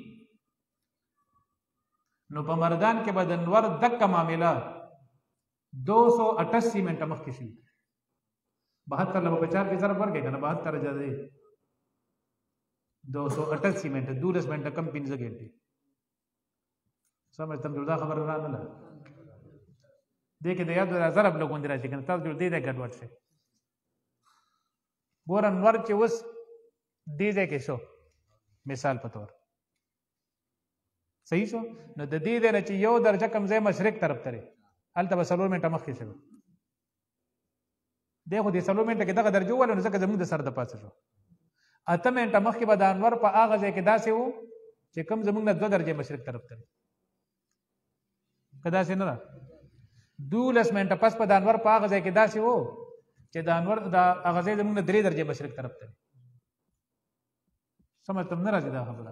نو په مردان کې به د نور دک معامله دو سو اٹھاسی منټه مخکې شي بہتر لبه په چار کې ضرب ورکړئ کنه بہتر درجه دو سو اٹھاسی منټه دولس منټه کم پنځه ګنټې سمجھ تم جدا خبر را نه لګه دیکھ دیا دو ضرب لگون دیرا چکن تاز جو دیدے گڑوٹ سے گورن ور چی اس دیدے کے شو مثال پتور صحیح شو نو دیدے نا چی یو درجہ کمزے مشرق طرف ترے حال تا با سلور منٹا مخی شو دیکھو دی سلور منٹا کی دقا درجو والا نزکا زمون دا سر دا پاس شو اتم منٹا مخی با دانور پا آغازے کی دا سے ہو چی کم زمون نا دو درجہ مشرق طرف ترے کدا سے نرہ دولس منٹا پس پا دانور پا آغازے کی دا سی ہو چی دانور دا آغازے دا مونگ دری درجے مشرق طرف تر سمجھتم نرازی دا خبرہ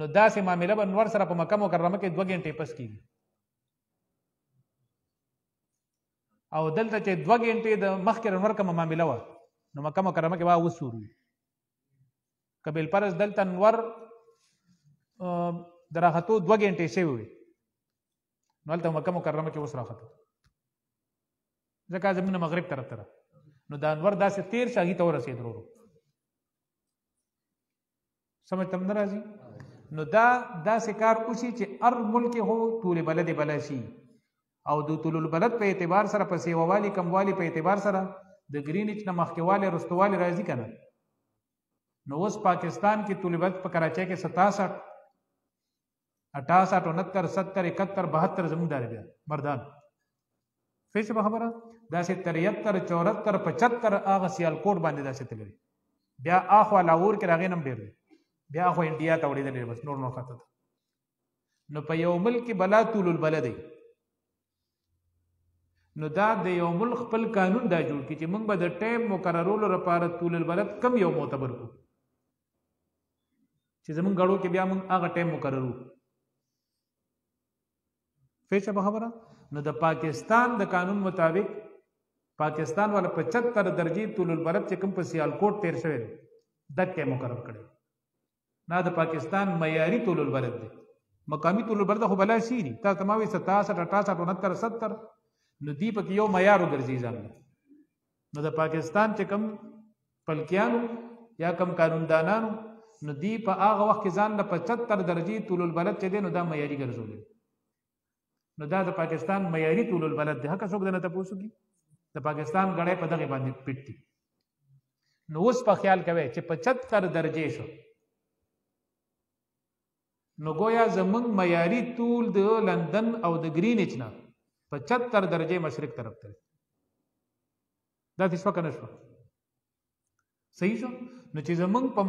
نو داسې معامله به نور سره په مکه مکرمه کې دوه ګنټې پس کېږي او دلته چې دوه ګنټې د مخکې نور کمه معامله وه نو مکه مکرمه کې به اوس وروي که بلپرس دلته نور د راختو دوه ګنټې شوې وي نو هلته مکه مکرمه کې اوس راخته ځکه زمونږ مغرب طرف ته نو د انور داسې تیر شاهي ته ورسېد ورو سمجھ تم نه راځي نو دا داسې کار اوسي چې ار ملک هو طول بلد بلا شي او د طول البلد په اعتبار سره په سیووالي کموالي په اعتبار سره د ګرینیچ نه مخکېوالي رستوالي راځي که نه نو اوس پاکستان کې طول بلد په کراچۍ کې ستا سټ اٹاسٹھ انہتر ستر اکتر بہتر زمین دارے بیا مردان فیش بخبرہ دا سی تریتر چورتر پچتر آغا سیالکوٹ باندے دا سی تلیری بیا آخوا لاور کے راغینم دیر دی بیا آخوا انڈیا تاوڑی دلی بس نور نور خاطر نو پا یو ملک بلا طول البلد نو دا دا یو ملک پل قانون دا جوڑ کی چی منگ با دا ٹیم مقررول رپار طول البلد کم یو معتبر کو چی زمین گڑو کی بیا منگ آغا ٹیم مقررول فیش بخبرہ نو دا پاکستان دا قانون مطابق پاکستان والا پچتر درجی طول البلد چکم پا سیالکوٹ تیر شوید دک کے مقرر کرد نا دا پاکستان میاری طول البلد دے مقامی طول البلد خو بلا شیری تا تماوی ستاسٹھ اٹاسٹھ انہتر ستر نو دی پا کیو میارو گرزی زامن نو دا پاکستان چکم پلکیانو یا کم قانون دانانو نو دی پا آغا وقت زان دا پچتر درجی طول البلد چدے نو دا میاری گرزو دے نو دا دا پاکستان میاری طول البلد دی حقا سوک دا نتا پوسو کی دا پاکستان گڑے پا دغی باندی پیٹ تی نو اس پا خیال کوئے چی پچتر درجے شو نو گویا زمنگ میاری طول دا لندن او دا گرینیچ نا پچتر درجے مشرق طرف تر دا تیس وقت نشو صحیح شو نو چی زمنگ پا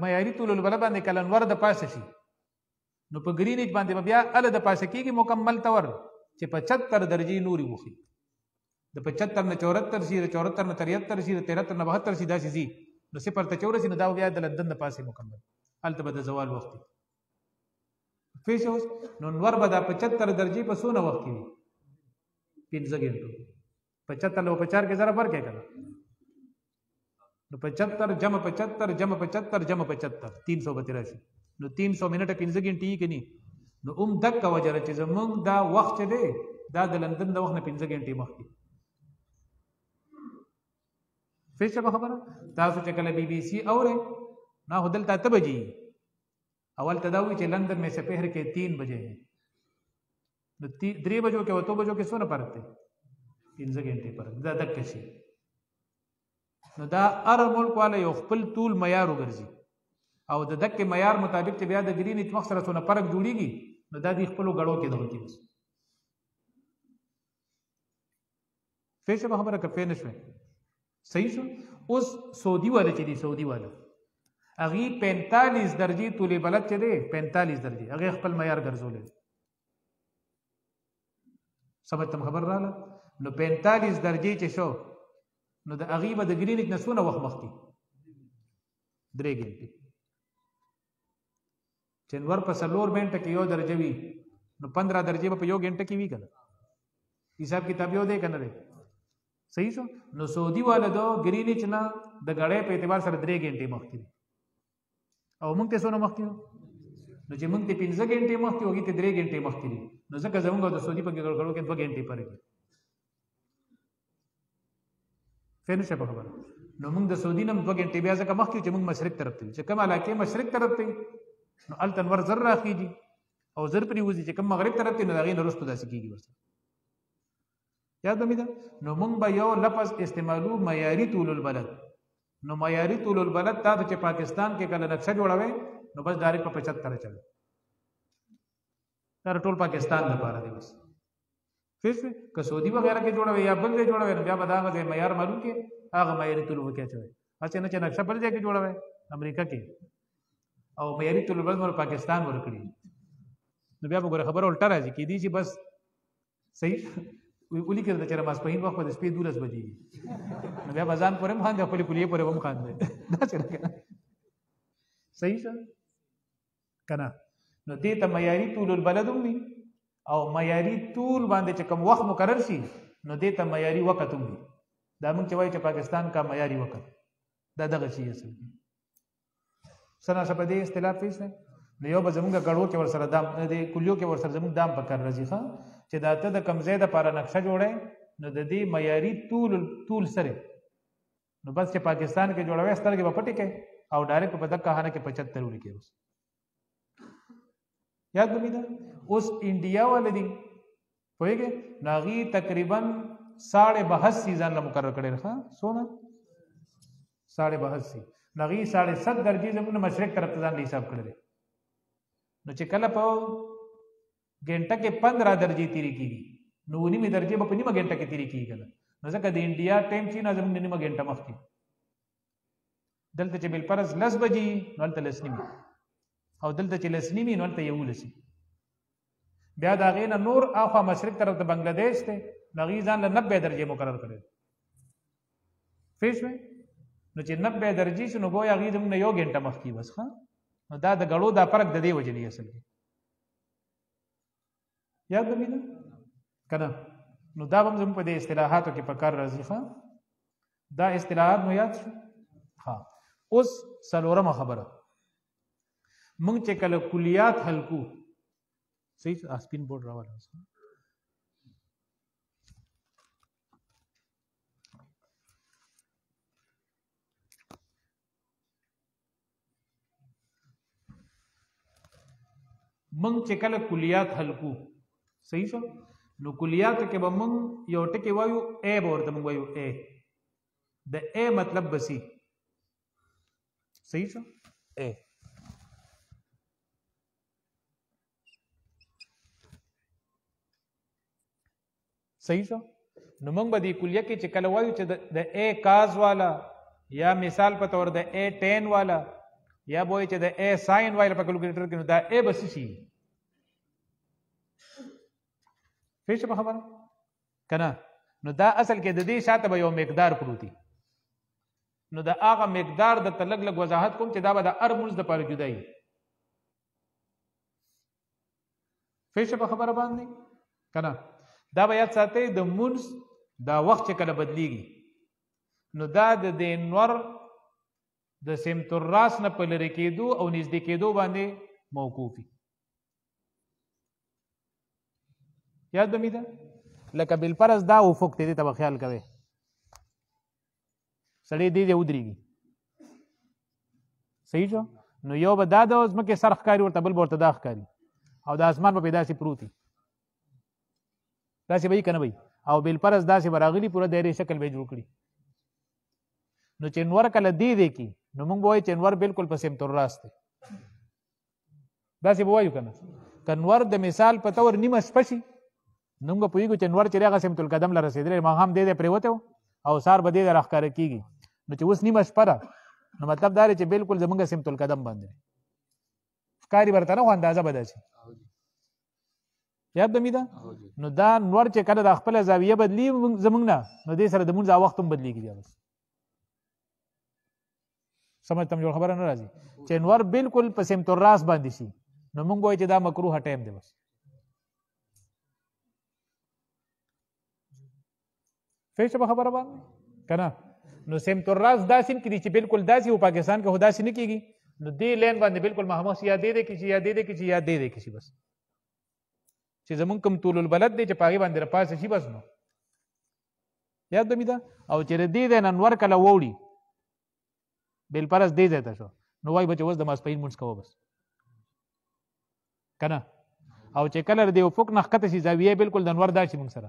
میاری طول البلد باندی کلنور دا پاس شی نو په ګرینیچ باندې بیا ال د پاسه کېږي مکمل تور چې پچتر درجې نورې وخي د پچتر نه چورتر شي د چورتر نه تریتر شي د تیرتر نه بهتر شي داسې ځي نو صفر ته چور شي نو دا بیا د لندن د پاسې مکمل هلته به د زوال وخت وي پوه شوس نو نور به دا پچتر درجې په څونه وخت کې وي پنځه ګنټو پچتر له په چار کې سره فرق یې کړه نو پچتر جمع پچتر جمع پچتر جمع پچتر تین سو به تیراشي نو تین سو منٹ پنزگین ٹی کنی نو ام دک کا وجہ رچی زمانگ دا وقت چے دے دا دا لندن دا وقت نا پنزگین ٹی مخ کی فیش شبہ خبرہ تاسو چکل بی بی سی اور ہے نا خودل تا تب جی اول تداوی چے لندن میں سپہر کے تین بجے ہیں دری بجو کے و تو بجو کے سو نا پرکتے پنزگین ٹی پرکتے دا دک کشی نو دا ار ملک والا یو خپل طول میارو گرزی او د دک معیار مطابق چې بیا د ګرینیچ مخ سره څونه فرق جوړیږي نو دا د خپلو ګړو کې دغه کې فیش شبه خبره که پوه نه شوې صحیح شو اوس سعودي والا چې دی سعودي والا هغې پینتالیس درجې طول بلد چې دی پینتالیس درجې هغې خپل معیار ګرځولی سمجھ تم خبر راله نو پینتالیس درجې چې شو نو د هغې به د ګرینیچ نه څونه وخت مخکې درې ګنټې چنور په سلور منټه کې یو درجه وي نو پندرہ درجه په یو ګنټه کې وي که نه حساب کتاب یو دی که نه دی صحیح شو نو سعودي والا د ګرینیچ نه د ګړۍ په اعتبار سره درې ګنټې مخکې دي او موږ ته څونه مخکې وو نو چې موږ ته پنځه ګنټې مخکې هغې ته درې ګنټې مخکې دي نو ځکه زموږ او د سعودي په ګړو کې دوه ګنټې فرق دي فې نه شوې په خبره نو موږ د سعودي نه هم دوه ګنټې بیا ځکه مخکې وو چې موږ مشرق طرف ته وي چې کوم علاقې مشرق طرف ته نو ال تنور زر راخیږي او زر پرې وځي چې کوم مغرب طرف ته نو د هغې نه وروسته داسې کېږي ورسره یاد مې ده نو موږ به یو لفظ استعمالو معیاري طول البلد نو معیاري طول البلد تا ته چې پاکستان کې کله نقشه جوړوې نو بس ډایرکټ په پچتر چل دا ټول پاکستان لپاره دی بس فیس که سعودي وغیره کې جوړوې یا بل ځای جوړوې نو بیا به د هغه ځای معیار معلوم کې هغه معیاري طول وکیا چوې هسې نه چې نقشه بل ځای کې جوړوې امریکا کې او معیاري طول البلد ور پاکستان ورکړي نو بیا به ګوره خبره الټه راځي کېدای شي بس صحیح ولیکل ده چې ماسپښین وخت به د شپې دولس بجې وي نو بیا به ځان پورې هم خاندي خپلې پولیې پورې به هم خاندي داسې ده که نه صحیح شه که نه نو دې ته معیاري طول البلد هم وي او معیاري طول باندې چې کوم وخت مقرر شي نو دې ته معیاري وقت هم وي دا موږ چې وایو چې پاکستان کا معیاري وقت دا دغه شي اصل کې سنا سپدی استلاف فیس ہے نو به زمونږ ګړو کې ورسره دام د کلیو کې ورسره زمونږ دام پکار راځي ښه چې دا ته د کمزې د پاره نقشه جوړې نو د دې معیاري طول طول سره نو بس چې پاکستان کې جوړوي سترګې به پټې کې او ډایرکټ په دغه خانه کې پچهتر ولیکي اوس یاد ګمې ده اوس انډیا ولې دي پوهېږې نو هغې تقریبا ساڑھے بهسي ځان له مقرر کړی ښه څونه ساڑھے بهسي نو هغې ساڑھے سات درجې زمونږ مشرق طرف ته ځان له حساب کړی دی نو چې کله په ګنټه کې پندرہ درجې تیری کېږي نو نیمې درجې به په نیمه ګنټه کې تیری کېږي کله نو ځکه د انډیا ټایم چې نه زموږ نیمه ګنټه مخکې دلته چې بالفرض لس بجې نو هلته لس نیمې او دلته چې لس نیمې نو هلته یولس بیا د هغې نه نور اخوا مشرق طرف ته بنګلهدیش دی نو هغې ځان له نوے درجې مقرر کړی دی پوه شوې نو چې نوے درجې شي نو ګویا هغې زموږ نه یو ګنټه مخکې بس ښه نو دا د ګړو دا فرق د دې وجې دی اصل کې یاد به ده که نه نو دا به هم زموږ په دې اصطلاحاتو کې په کار راځي ښه دا اصطلاحات مو یاد شو ښه اوس څلورمه خبره موږ چې کله کلیات حل کو صحیح اسپین بورډ راواله منگ چې کله کلیات حل کو صحیح شو نو کلیات کې به منگ یو ټکی وایو اے به ورته موږ وایو اے د اے مطلب به سي صحیح شو اے صحیح شو نو موږ به دې کلیه کې چې کله وایو چې د اے کاز والا یا مثال په طور د اے ټین والا یا بوئی چې د ای ساین وایله په کلکولیټر کې نو دا ای بس شي پوه شوې په خبره که نه نو دا اصل کې د دې شاته به یو مقدار پروت وي نو د هغه مقدار درته لږ لږ وضاحت کوم چې دا به د هر مونځ دپاره جدا وي پوه شوې په خبره باندې که نه دا به یاد ساتئ د مونځ دا وخت چې کله بدلیږي نو دا د دې نور د سمت الراس نه په لرې کېدو او نږدې کېدو باندې موقوف وي یاد به مې ده لکه بالفرض دا افق دی دې ته به خیال کوئ سړی دې ځای ودرېږي صحیح شو نو یو به دا د ځمکې سر ښکاري ورته بل به ورته دا ښکاري او د اسمان به پرې داسې پروت وي داسې به وي که نه به وي او بالفرض داسې به راغلي پوره دایرې شکل به یې جوړ کړي نو چې انور کله دې دی کې نو موږ به وایو چې انور بالکل په سمت الراس دی داسې به وایو که نه که نور د مثال په طور نیمه شپه شي نو موږ به پوهېږو چې نور چې دی هغه سمت القدم له رسېدلی ماښام دې دی پرېوتی او سار به دې دی راښکاره کېږي نو چې اوس نیمه شپه ده نو مطلب دا دی چې بالکل زموږ سمت القدم باندې دی ښکاري ورته نه خو اندازه به داسې یاد به مې ده نو دا نور چې کله دا خپله زاویه بدلي زموږ نه نو دې سره د مونځ هغه وخت هم بدلېږي بیا بس سمجھ تم جوړ خبره نه راځي چې انور بالکل په سمت الراس باندې شي نو موږ وایو چې دا مکروه ټایم دی بس پوه شوې په خبره باندې که نه نو سمت الراس داسې کې دي چې بالکل داسې و پاکستان کې خو داسې نه کېږي نو دې لین باندې بالکل مخامخ یا دې دې کې شي یا دې دې کې شي یا دې دې کې شي بس چې زمونږ کوم طول البلد دی چې په هغې باندې راپاسه شي بس نو یاد به مې ده او چې د دې ځای نه انور کله واوړي بالفرض دې ځای ته شو نو وایي به چې اوس د ماسپښین مونځ کوه بس که نه او چې کله د افق نه ښکته شي زاویه بالکل د انور دا شي مونږ سره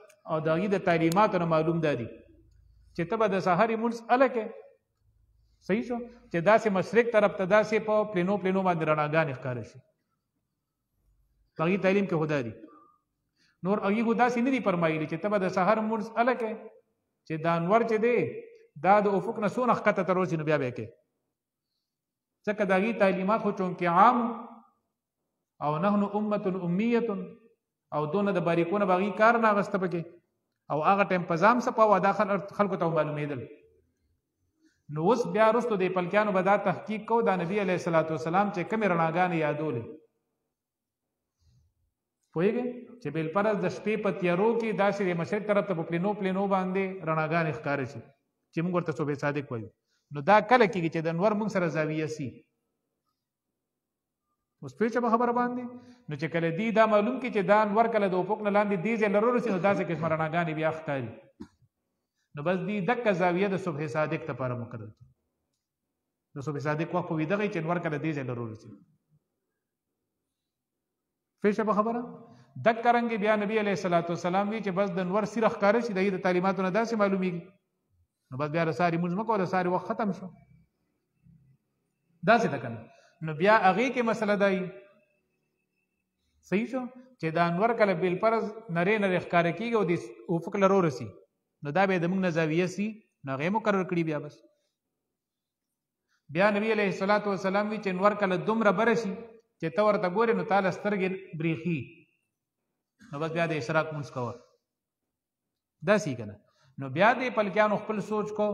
او د هغې د تعلیماتو نه معلوم دا دي چې ته به د سهارې مونځ اله کې صحیح شو چې داسې مشرق طرف ته داسې په پلینو پلینو باندې رڼاګانې ښکاره شي په هغې تعلیم کې خو دا دي نور هغې خو داسې نه دي فرمایلي چې ته به د سهار مونځ اله کې چې دا انور چې دی دا د افق نه څونه ښکته تر ورسي نو بیا به یې کوې ځکه د هغې تعلیمات خو چونکې عام او نحن امه امیه او دونه د باریکونه باغی کار نه غسته پکې او هغه ټیم پزام سپا و داخل خلکو ته معلومېدل. نو اوس بیا رستو د پلکیانو به دا تحقیق کو دا نبی علیه الصلاة والسلام چې کمې رڼاګانې یادولې. پوهېږئ چې بېلپرس د شپې په تیارو کې داسې د مشرق طرف ته په پلینو پلینو باندې رڼاګانې ښکاره شي چې موږ ورته صوبې صادق وایو. نو دا کله کېږي چې د انور موږ سره زاویه سي. اوس پوه شوه په خبره باندې؟ نو چې کله دې دا معلوم کړي چې دا انور کله د افق نه لاندې دې ځای له رورسي نو داسې قسمه رڼاګانې بیا ښکاري. نو بس دې دکه زاویه د صبح صادق دپاره مقرر کړي. د صبح صادق وخت په ویدغی چې انور کله دې ځای له رورسي. پیشه په خبره دک کرنګي بیا نبی علیه الصلاۃ والسلام وی چې بس د نور سیره ښکار شي د تعلیماتو نه داسې معلومیږي. نو بس بیا رساري موږ مکو د ساري وخت ختم شو داسې تکنه. نو بیا هغه کې مسله دی صحیح شو چې د انور کله بیل پرز نری نری ښکار کیږي او د افق لرو رسی نو دا به د موږ نه زاویه سي نو هغه مقرر کړي. بیا بس بیا نبی علیه الصلاۃ والسلام وی چې انور کله دومره برسي چې ته ورته ګورې نو تاله سترګې بریښي نو بس بیا د اشراق مونځ کوه داسې که نه. نو بیا د پلکیانو خپل سوچ کو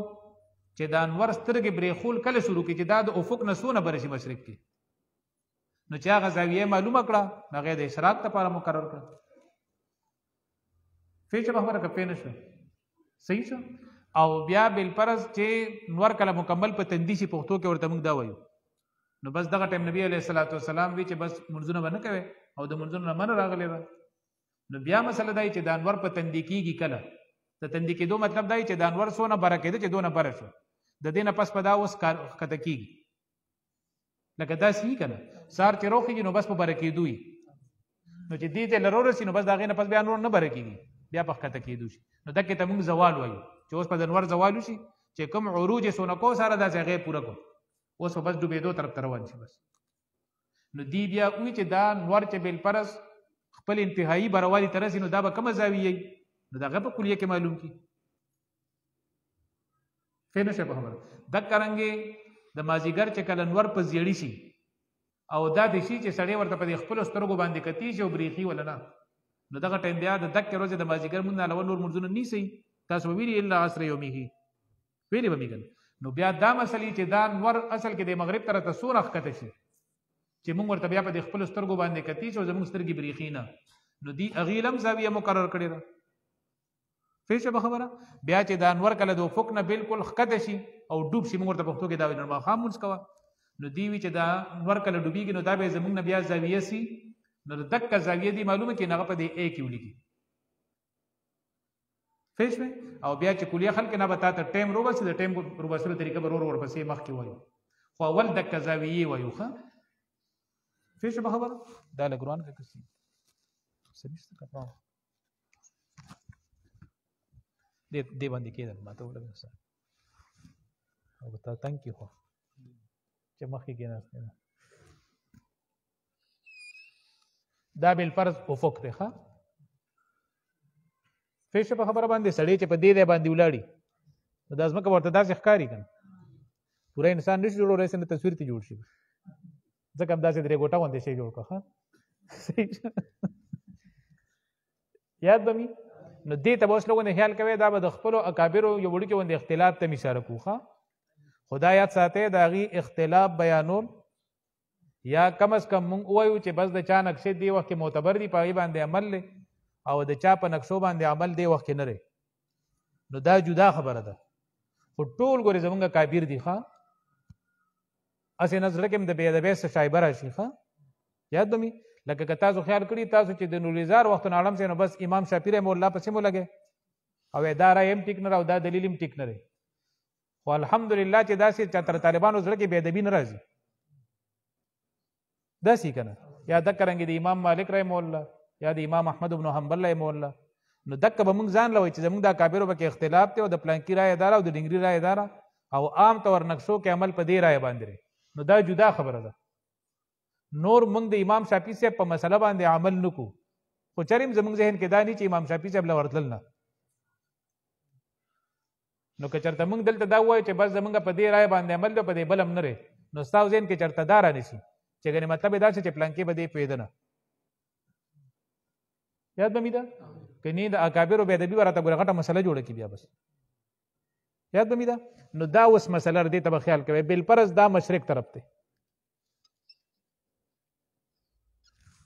چې د انور سترګې بریښول کله شروع کړي چې دا د افق نه څونه برسي مشرق کې. نو چې هغه زاویه معلومه کړه نو هغه د اشراق دپاره مقرر کړه. پوه شوه په خبره که پوه نه شوه صحیح شو. او بیا بلپرز چې نور کله مکمل په تندي شي پښتو کې ورته موږ دا وایو. نو بس دغه ټایم نبی علیه الصلاة والسلام وی چې بس منځونه به نه کوي او د منځونو نه منع راغلی ده. نو بیا مسله دی چې د انور په تندي کېږي کله. د تندي کېدو مطلب دی چې د انور څونه بره کېده چې دونه بره شو د دې نه پس په دا اوس ښکته کېږي لکه داسې وي که نه. سهار چې روخېږي نو بس په بره کېدو وي. نو چې دې ته له رورسي نو بس د هغې نه پس بیا نور نه بره کېږي بیا په ښکته کېدو شي. نو دکې ته موږ زوال وایو چې اوس په د انور زوال وشي چې کوم عروج یې څونه کو ساره داسې هغې پوره کو اوس په بس ډوبېدو طرف ته روان شي بس. نو دی بیا وایي چې دا نور چې بېلپرس خپل انتهایي بروالي ته رسي نو دا به کومه زاویه وي نو د هغه په کلیه کې معلوم کړي. پوه نه شوې په خبره؟ دکرنګې د مازدیګر چې کله نور په زیړي شي او دا دې شي چې سړی ورته په دې خپلو سترګو باندې کتي شي او بریښي ولا نه نو دغه ټایم بیا د دکې ورځې د مازدیګر مونځ نه علاوه نور مونځونه نه نیسئ. تاسو به ویلي الا عصر یومه ویلې به مې که نه. نو بیا دا مسلې چې دا نور اصل کې د مغرب طرف ته څومره ښکته شي چې موږ ورته بیا په دې خپلو سترګو باندې کتي شو زموږ سترګې بریښي نه نو دې هغې لم زاویه مقرر کړې ده. پوه شوې په خبره؟ بیا چې دا نور کله د افق نه بالکل ښکته شي او ډوب شي موږ ورته پښتو کې دا وایو نو ماښام مونځ کوه. نو دې وي چې دا نور کله ډوبېږي نو دا به زموږ نه بیا زاویه سي نو د دکه زاویه دې معلومه کړي نو هغه په دې ای کې ولیکي. پوه شوې؟ او بیا چې کلیه خلک نه به تا ته ټایم روباسي د ټایم روباسلو طریقه به ورو ورو ورپسې مخکې وایو خو اول دکه زاویې وایو. ښه پوه شوې په خبره؟ دا لږ روان کړه دې باندې کېدل ما ته ولګه او به تا تنګ کړي خو چې مخکې کېناستې نه. دا بالفرض افق دی. ښه پوه شوې په خبره باندې؟ سړی چې په دې ځای باندې ولاړي نو دا ځمکه ورته داسې ښکاري که نه پوره انسان نه شي جوړولی څنګه تصویر ته جوړ شي ځکه همداسې درې ګوټه غوندې شی جوړ کړه. ښه یاد به مي. نو دې ته به اوس لږ خیال کوئ دا به د خپلو اکابرو یو وړوکي غوندې اختلاف ته مې اشاره کوو. ښه خو دا یاد ساتئ د هغې اختلاف بیانول یا کم از کم موږ ووایو چې بس د چا نقشې دې وخت کې معتبر دي په هغې باندې عمل دی او د چا په نقشو باندې عمل دی وخت کې نه دی نو دا جدا خبره ده. خو ټول ګورې زمونږ کابیر دي. ښه هسې نه زړه کې هم د بې ادبۍ څه شایبه راشي. ښه یاد به مي لکه که تاسو خیال کړي تاسو چې د نوریزار وخت نه اړم شئ نو بس امام شاپیر مولا پسې مو لګئ او دا رایې هم ټیک نه ده او دا دلیل هم ټیک نه دی خو الحمدلله چې داسې چا تر طالبانو زړه کې بې ادبي نه راځي داسې که نه. یا دکرنګې د امام مالک رحمه الله یا د امام احمد بن حنبل رحمه الله نو دکه به موږ ځان له وایو چې زموږ دا کابرو پکې اختلاف دی او د پلانکي رایه دا او د ډنګري رایه دا او عام طور نقشو کې عمل په دې رایه باندې دی نو دا جدا خبره ده. نور موږ د امام شافعي صاحب په مسله باندې عمل نه کوو خو چېرې هم زموږ ذهن کې دا نه چې امام شافعي صاحب له ورتلل نه نو که چېرته موږ دلته دا ووایو چې بس زموږ په دې رایه باندې عمل دی په دې بل هم نه دی نو ستاسو ذهن کې چېرته دا رانیسي چگه مطلب ادا چه پلانکی بده پیدنه یاد بمیده که نه د اکابرو بی ادبی ورته ګوره غټه مسله جوړه کی بیا بس یاد بمیده. نو دا اوس مسله دې ته به خیال کوئ، بالفرض دا مشرق طرف دی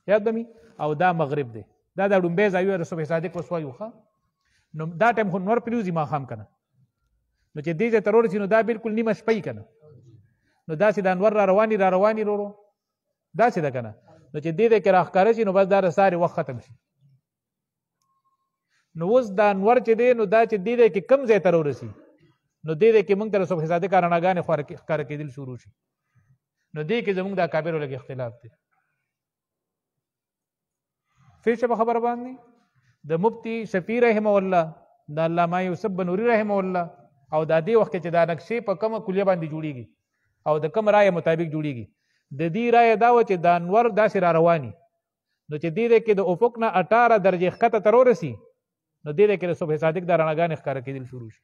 یاد بمی او دا مغرب دی، دا د ډومبه ځای ور صبح صادق اوس وایو ښه. نو دا ټایم خو نور پریوزي ما خام کنه، نو چې دې ته ترور شي نو دا بالکل نیمه شپې کنه، نو داسې د انور را رواني را رواني رورو داسې ده کنه، نو چې دې دې کې راښکاره شي نو بس دا رسارې وخت ختم شي. نو اوس دا انور چې دی نو دا چې دې دې کې کم ځای ته راورسي نو دې دې کې موږ ته د صبح صادق رڼاګانې ښکاره کېدل شروع شي، نو دې کې زموږ د اکابرو لږ اختلاف دی. فیر شپه خبر باندې د مفتی شفیع رحمه الله د علامه یوسف بنوري رحمه الله او د دې وخت چې دا نقشې په کومه کلیه باندې جوړیږي او د کوم رایه مطابق جوړیږي، د دې رایه دا و چې د انور داسې را رواني، نو چې دې دې کې د افق نه اټاره درجې ښکته تر ورسي نو دې دې کې د صبح صادق د رڼاګانې ښکاره کېدل شروع شي.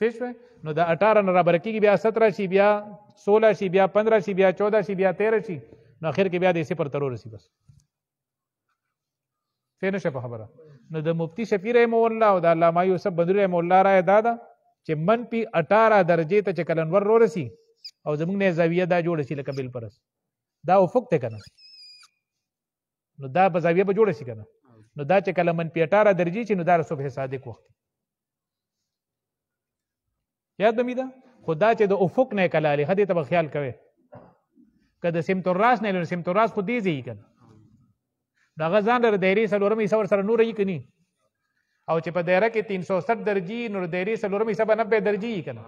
فیر شوې؟ نو د اټاره نه رابره کېږي، بیا ستره شي، بیا سوله شي، بیا پندره شي، بیا چوده شي، بیا تیره شي، نو اخر کې بیا د صفر ته رورسي بس. فیر نشه په خبره. نو د مفتی شفیع رحمه الله او د علامه یوسف بندوري رحمه الله رایه دا ده چې منفي اټاره درجې ته چې کله انور رورسي او زموږ نه زاویه دا جوړه شي لکه بالفرض دا افق دی که نه، نو دا به زاویه به جوړه شي که نه، نو دا چې کله منفي اټاره درجې چې نو دا د صبح صادق وخت دی یاد بمیده. خو دا چې د افق نه یې کله الې ښه دې ته به خیال کوئ که د سمت الراس نه لرو، سمت الراس خو دې ځای یي که نه، نو هغه ځان لره دایرې څلورم حصه ورسره نوره یي که نه، او چې په دایره کې تین سوه سټ درجې نو د دایرې څلورم حصه به نوې درجې یي که نه،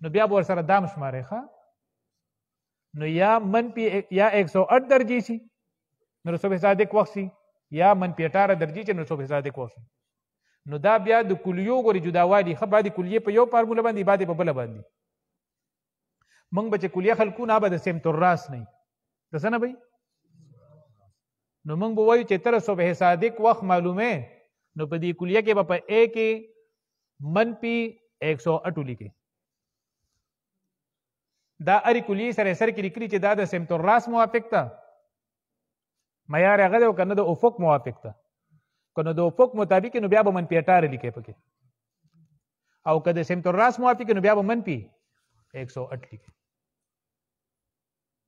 نو بیا به ورسره دام شمارئ ښه. نو یا منفي یا یک سوه اټ درجې شي نو د صبح صادق وخت شي، یا منفي اټاره درجې چې نو د صبح صادق وخت شي. نو دا بیا د کلیو ګورې جداوالي ښه، بعدې کلیې په یو فارموله باندې بعدې په بله باندې. منگ بچه کلیه خلکونه به د سمت الراس نه د څه نه بهوي، نو موږ به وایو چې تر صبح صادق وخت معلومه، نو په دې کلیه کې به په ا کې منفي یک سوه اټ ولیکئ، دا هرې کلیې سره سر کې لیکلي چې دا د سمت الراس موافق ته معیار هغه دی او که نه د افق موافق ته، که نو د افق مطابق نو بیا به منفي اټاره لیکئ پکې، او که د سمت الراس موافق نو بیا به منفي یک سوه اټ لیکئ.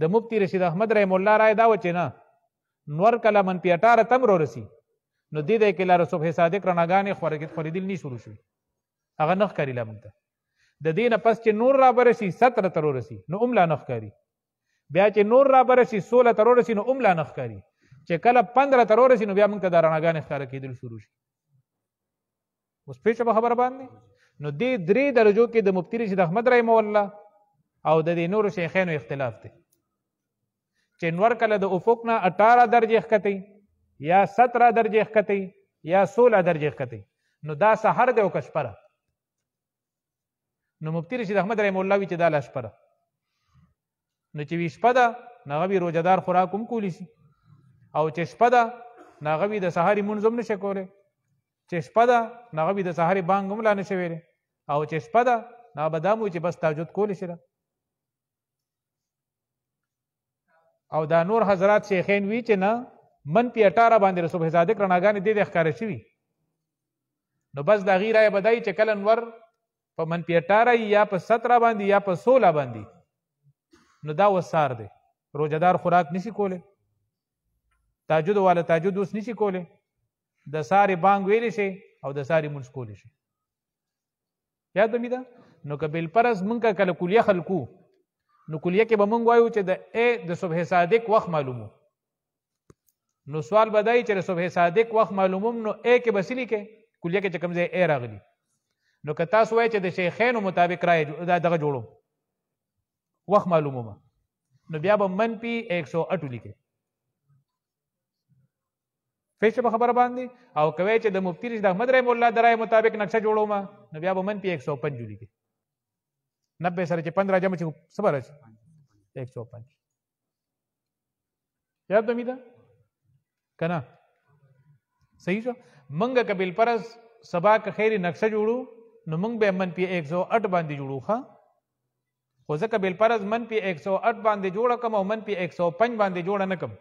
د مفتی رشید احمد رحمه الله رایه دا وه چې نه نور کله منفي اټاره تم رورسي نو دې دی کې لاره صبح صادق رڼاګانې خورېدل نه شروع شوي، هغه نه ښکاري لا موږ ته. د دې نه پس چې نور رابره شي ستره ته رورسي نو هم لا نه ښکاري، بیا چې نور رابره شي سوله ته رورسي نو هم لا نه ښکاري، چې کله پندره ته رورسي نو بیا موږ ته دا رڼاګانې ښکاره کېدل شروع شي. اوس پوه شوه په خبره باندې. نو دې درې درجو کې د مفتی رشید احمد رحمه الله او د دې نورو شیخانو اختلاف دی چې انور کله د افق نه اټاره درجې ښکته یا ستره درجې ښکته یا سوله درجې ښکته، نو دا سحر دی او که شپره. نو مفتی رشید احمد رحمه الله وي چې دا لا شپره، نو چې وي شپه ده نو هغه وي روژهدار خوراک هم کولی شي، او چې شپه ده نو هغه وي د سهار لمونځ هم نشي کولی، چې شپه ده نو هغه وي د سهار بانګ هم لا نشي ویلی، او چې شپه ده نو هغه به دا هم وي چې بس تهجد کولی شي. او دا نور حضرات شیخین وي چې نه منفي اټاره باندې د صبح صادق رڼاګانې دې دې ښکاره شوي، نو بس د هغې رایه به دا وي چې کله انور په منفي اټاره یا په ستره باندې یا په سوله باندې، نو دا وسار دی، روژهدار خوراک نشي کولی، تهجد والا تهجد اوس نشي کولی، د سارې بانګ ویلی شي او د سارې مونځ کولی شي یاد بمیده. نو که بالفرض مونږ که کله کلیه خلکو نو کلیه کې به مونږ وایو چې د ا د صبح صادق وخت معلومو، نو سوال به دا وي چې د صبح صادق وخت معلوموم نو ا کې به څه لیکئ، کلیه کې چې کوم ځای ا راغلي، نو که تاسو وایئ چې د شیخینو مطابق رایه دغه جوړوم وخت معلومومه، نو بیا به منفی ایک سو اٹو لیکي پیسې په خبره باندې او کوي چې د مفتی رشید احمد رحم الله درای مطابق نقشه جوړو ما نو بیا به منفی ایک سو پنج لیکي نبے سره چې پندرہ جمع چې صبر شي ایک سو پنج یاد دمیدا کنا صحیح شو منګه قبیل پرس سبا که خیری نقشه جوړو نو منګ به من پی ایک سو اٹھ باندې جوړو ښا خو ځکه قبیل پرس من پی ایک سو اٹھ باندې جوړه کوم او من پی ایک سو پنج باندې جوړه نه کوم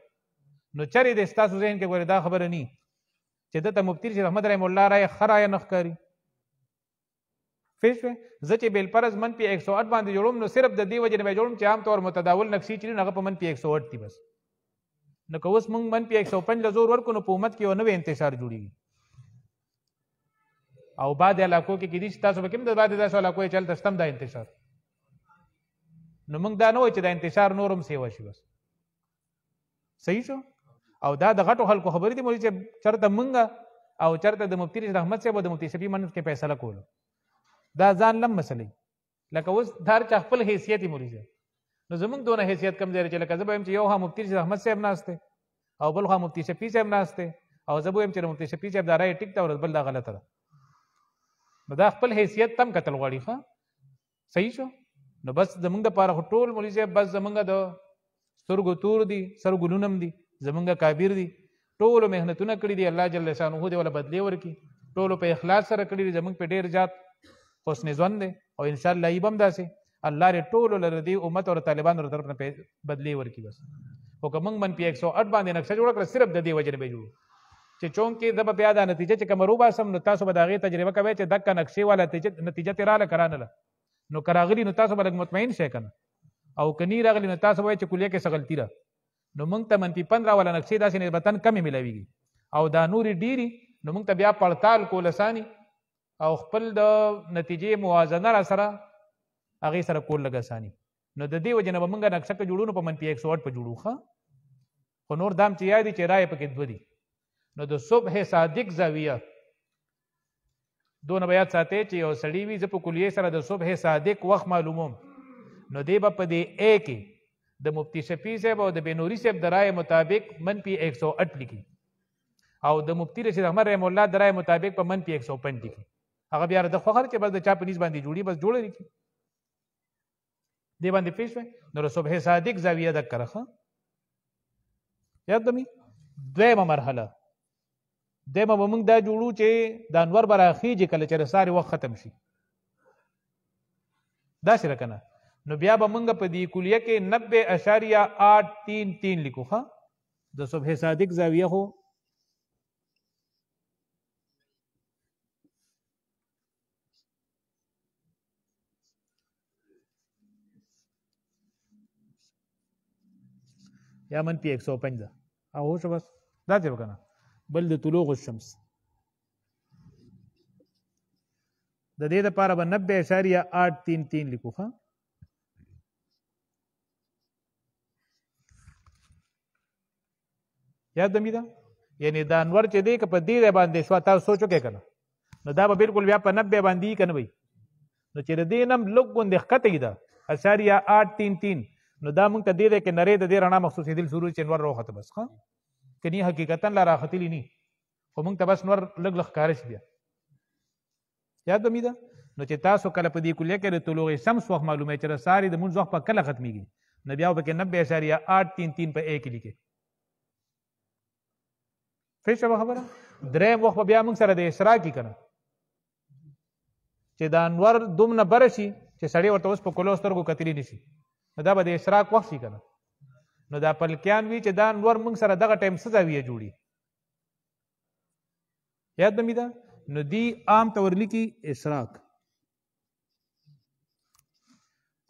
نو چری د ستاسو ذهن کې ګوره دا خبره ني چې دته مفتی رشید احمد رحم الله رای خرایا نخکاری فیش زچې قبیل پرس من پی ایک سو اٹھ باندې جوړوم نو صرف د دې وجه نه جوړوم چې عام طور متداول نقشې چې نه په من پی ایک سو اٹھ دی بس نو که اوس موږ من پی ایک سو پنج له زور ورکو نو په امت کې یو نوی انتشار جوړېږي او بعد علاقو کې کېدای شي تاسو به کوم د بعد داسو علاقو یې چلته شتم دا انتشار نو موږ دا نه وایو چې دا انتشار نور هم سیوا شي بس صحیح شو او دا د غټو خلکو خبرې دي چې چېرته موږ او چېرته د مفتي رشید احمد صاحب او د مفتي شفیع منځ کې فیصله کولو دا ځان لم مسلې لکه اوس د هر چا خپل حیثیت یې مولي صاحب نو زمونږ دونه حیثیت کم ځای دی چې لکه زه به ویم چې یو خوا مفتي رشید احمد صاحب ناست دی او بل خوا مفتي شفیع صاحب ناست دی او زه به ویم چې د مفتي شفیع صاحب دا رایه ټیک ده او بل دا غلطه ده نو دا خپل حیثیت تم کتل غواړي ښه صحیح شو نو بس زمونږ دپاره خو ټول مولوي صاحب بس زمونږ د سترګو تور دي سر ګلونه هم دي زمونږ کابیر دي ټولو محنتونه کړي دي الله جل شانه دې ولا بدلې ورکړي ټولو په اخلاص سره کړي دي زمونږ په ډېر زیات حسن ژوند دی او انشاءالله یې به هم داسې الله ری ټولو لره دی امت او طالبان ور طرف نه بدلی ورکی بس او که موږ من پی ایک سو اٹھ باندې نقشه جوړ کړ صرف د دې وجه نه به جوړو چې چونکې د بیا دا نتیجه چې کوم روباسم نو تاسو به د هغې تجربه کوئ چې دکه نقشې والا نتیجه ترې راله که رانله نو که راغلي نو تاسو به لږ مطمئن شئ که نه او که نه راغلي نو تاسو به وایئ چې کلیه کې څه غلطي ده نو موږ ته منفي پندرہ والا نقشې داسې نسبتا کمې میلاویږي او دا نورې ډېرې نو موږ ته بیا پړتال کول اساني او خپل د نتیجې موازنه را سره هغې سره کول لږ اساني نو د دې وجې نه به موږ نقشه که جوړو نو په منفي ایک سو اٹھ په جوړو ښه خو نور دام چې یاد دي چې رایې پکې دوه دي نو د صبح صادق زاویه دونه به یاد ساتئ چې یو سړي وي زه په کلیې سره د صبح صادق وخت معلوموم نو دی به په دې ای کې د مفتي شفیع صاحب او د بینوري صاحب د رایې مطابق منفي ایک سو اٹھ لیکي او د مفتي رشید احمد رحم الله د رایې مطابق په منفي ایک سو پنج لیکي هغه بیا د خوښه چې بس د چا په نیز باندې جوړي بس جوړه لیکي دی باندې پیش وې نو صبح صادق زاویه دک کرخه یاد دمی دویمه مرحله دویمه به موږ دا جوړو چې د انور به راخیږي کله چې رساري وخت ختم شي داسې ده که نه نو بیا به موږ په دې کلیه کې نبے اشاریه آٹھ تین تین لیکو ښه د صبح صادق زاویه خو یا منفی ایک سو پنج ده او هوشه بس دا ته به که نه بل د طلوع الشمس د دې دپاره به نبے اشاریه آٹھ تین تین لیکو ښه یاد دمې ده یعنی دا انور چې دی که په دې ځای باندې شوه تاسو سوچ وکړئ که نه نو دا به بالکل بیا په نبے باندې وي که نه وي نو چې د دې نه هم لږ غوندې ښکته یي ده اشاریه آٹھ تین تین نو دا موږ ته دې دی کې نرۍ د دې رڼا مخصوصېدل ضرور چې نور راوخته بس ښه که نه حقیقتا لا راختلي نه خو موږ ته بس نور لږ لږ ښکاره شي بیا یاد به مې ده نو چې تاسو کله په دې کلیه کې د طلوع شمس وخت معلوموئ چې د ساري د مونځ وخت په کله ختمېږي نو بیا به پکې نبے اشاریه آٹھ تین تین په ای کې لیکئ پوه شوه خبره درېیم وخت به بیا موږ سره د اشراکي که نه چې د انور دومره بره شي چې سړی ورته اوس په کلو سترګو کتلی نه شي نو دا به د اشراق وخت شي که نه نو دا پلکیان وي چې دا نور موږ سره دغه ټایم څه زاویه جوړي یاد به مې ده نو دی عام طور لیکي اشراق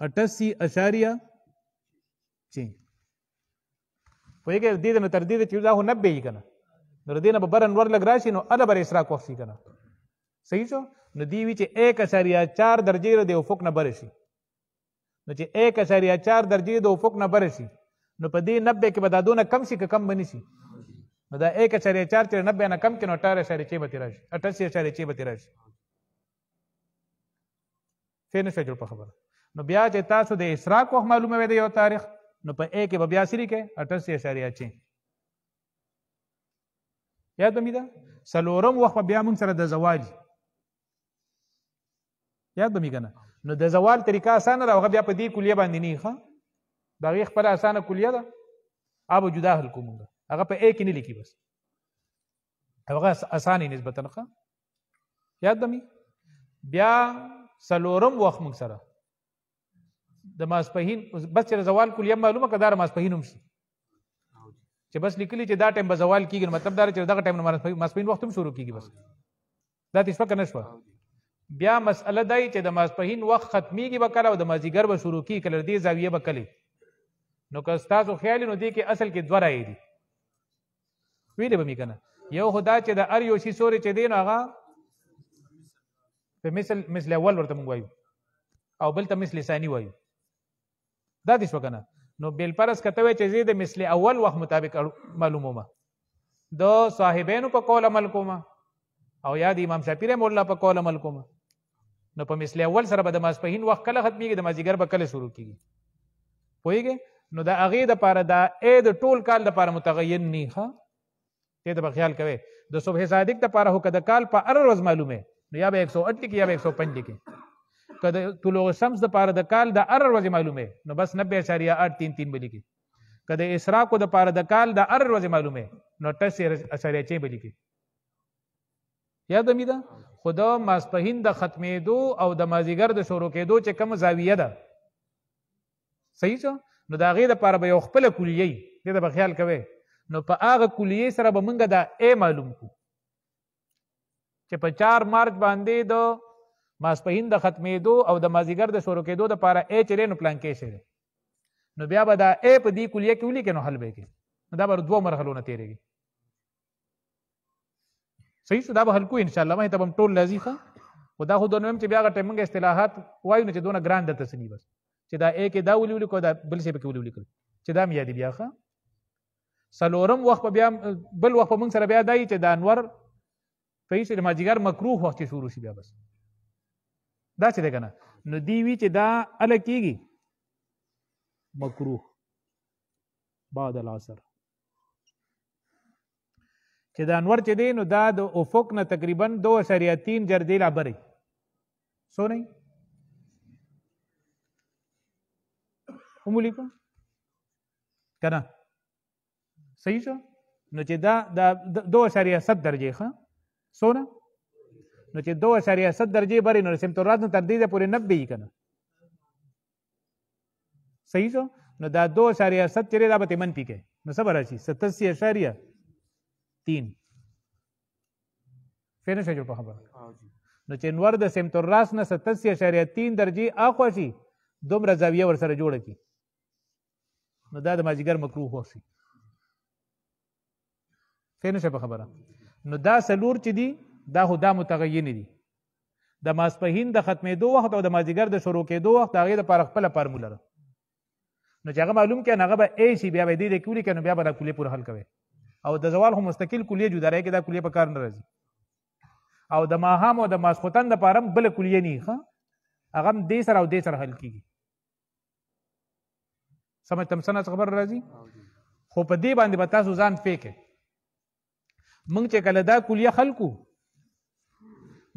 اٹسی اشاریه چې پوهېږئ دې ته نو تر دې ده چې دا خو نبے یي که نه نو د دې نه به بره نور لږ را شي نو هله بره اشراق وخت شي که نه صحیح شو نو دی وي چې ایک اشاریه چار درجې د افق نه بره شي نو چې ایک اشاریه چار درجې د افق نه بره شي نو په دې نبے کې به دا دونه کم شي که کم به نه شي نو دا ایک اشاریه چار چې نبے نه کم کې نو اٹھارہ اشاریه چې به ترې راشي اٹھاسی اشاریه چې به ترې راشي فیر نه شوه جوړ په خبره نو بیا چې تاسو د اشراق وخت معلوموئ د یو تاریخ نو په ا کې به بیا سری کې اټس یاد به می ده څلورم وخت بیا موږ سره د زوال یاد به می کنه. نو د زوال طریقه اسانه ده، هغه بیا په دې کلیه باندې نه ښه، دا غي خپل اسانه کلیه ده اب جدا حل کوم هغه په ا کې نه لیکي، بس هغه اسانه نسبتا ښه یاد به می. بیا څلورم وخت موږ سره د ماسپهین بس چې زوال کلیه معلومه کدار ماسپهین هم شي چې بس لیکلی چې دا ټایم به زوال کیږي، مطلب دا چې دغه ټایم نه ماسپهین وخت هم شروع کیږي، بس دا تیس پکه نشوه. بیا مسأله دای چې د ماسپهین وخت ختمیږي به کله او د مازیګر به شروع کیږي، کله دې زاویه به کلی. نو که ستاسو خیال نو دې کې اصل کې دوه رایې دي ویلې به مې کنه، یو خو دا چې د هر یو شي سوري چې دی نو هغه په مثل مثل اول ورته موږ وایو او بل ته مثل ثاني وایو، دا دې شو کنه. نو بیل پرس کته وی چې زید مثل اول وخت مطابق معلومومه د صاحبینو په قول عمل کومه او یاد امام شافعی مولا په قول عمل کومه. نو په مثل اول سره به د ماسپهین وخت کله ختمیږي، د مازیګر به کله شروع کیږي، پوهیږي. نو د هغې د پاره دا ا د ټول کال د پاره متغین نی ښه، دې ته به خیال کوئ. د صبح صادق د پاره خو که د کال په هر ورځ معلومه نو یا به یو سل اټ لیکي یا به یو سل پنځه لیکي، که د طلوع شمس د پاره د کال د هر ورځې معلومه نو بس نبه اشاریه اټ تین تین به لیکي، که د اسراقو د پاره د کال د هر ورځې معلومه نو اټس اشاریه چې به لیکي. یاد مې ده خو د ماسپهین د ختمېدو او د مازیګر د شروع کېدو چې کوم زاویه ده صحیح شو، نو د هغې د پاره به یو خپله کلیه یي، دې ته به خیال کوئ. نو په هغه کلیې سره به موږ دا ا معلوم کړو چې په چار مارچ باندې د ماسپهین د ختمېدو او د مازیګر د شروع کېدو د پاره ا چې دی نو پلان کې شی نو بیا به دا ا په دې کلیه کې ولیکې نو حل به یې کې، نو دا به دوه مرحلو نه تېرېږي صحیح شو، دا به حل کو انشاءالله. مې ته به هم ټول لازي ښه، خو دا خو دونه ویم چې بیا هغه ټایم موږ اصطلاحات وایو نو چې دونه ګران درته څه ني، بس چې دا ا کې دا ولي ولیکو دا بل څه پکې ولي ولیکل چې دا مې یادي. بیا ښه څلورم وخت به بیا بل وخت به موږ سره بیا دا چې د انور صحیح شو د مازیګر مکروه وخت چې شروع شي بیا بس دا چې دی که نه نو دی وي چې دا اله کېږي مکروه بعد العصر چې دا انور چې دی نو دا د افق نه تقریبا دو اشاریه تین جردې لا برې سو نه هم ولیکو که نه صحیح شو، نو چې دا د دو اشاریه سد درجې ښه سو نه، نو چې دو اشاریه سد درجې برې نو سمت الرأس نو تر دې ځای پورې نبه وي که نه صحیح شو. نو دا دو اشاریه سد چې دی دا به تمن پي کوي نو څه به راشي ستاسی اشاریه تین پوه نه شوې جوړ په خبره. نو چې انور د سمت الرأس نه ستاسی اشاریه تین درجې اخوا شي دومره زاویه ورسره جوړه کړي نو دا د مازیګر مکروه وخت شي پوه نه شوې په خبره. نو دا څلور چې دي دا خو دا متغینې دي، د ماسپهین د ختمېدو وخت او د مازیګر د شروع کېدو وخت هغې دپاره خپله فارموله ده، نو چې هغه معلوم کړه نو هغه به ا شي، بیا به دې دې کې ولیکئ نو بیا به دا کلیې پورې حل کوئ. او د زوال خو مستقل کلیې جدا رایې کې دا کلیې په کار نه راځي، او د ماښام او د ماسخوتن دپاره هم بله کلیې نه وي ښه، هغه هم دې سره او دې سره حل کېږي. سمجھ تم سنه خبر راځي، خو په دې باندې به تاسو ځان پوه کړئ. موږ چې کله دا کلیې حل کړو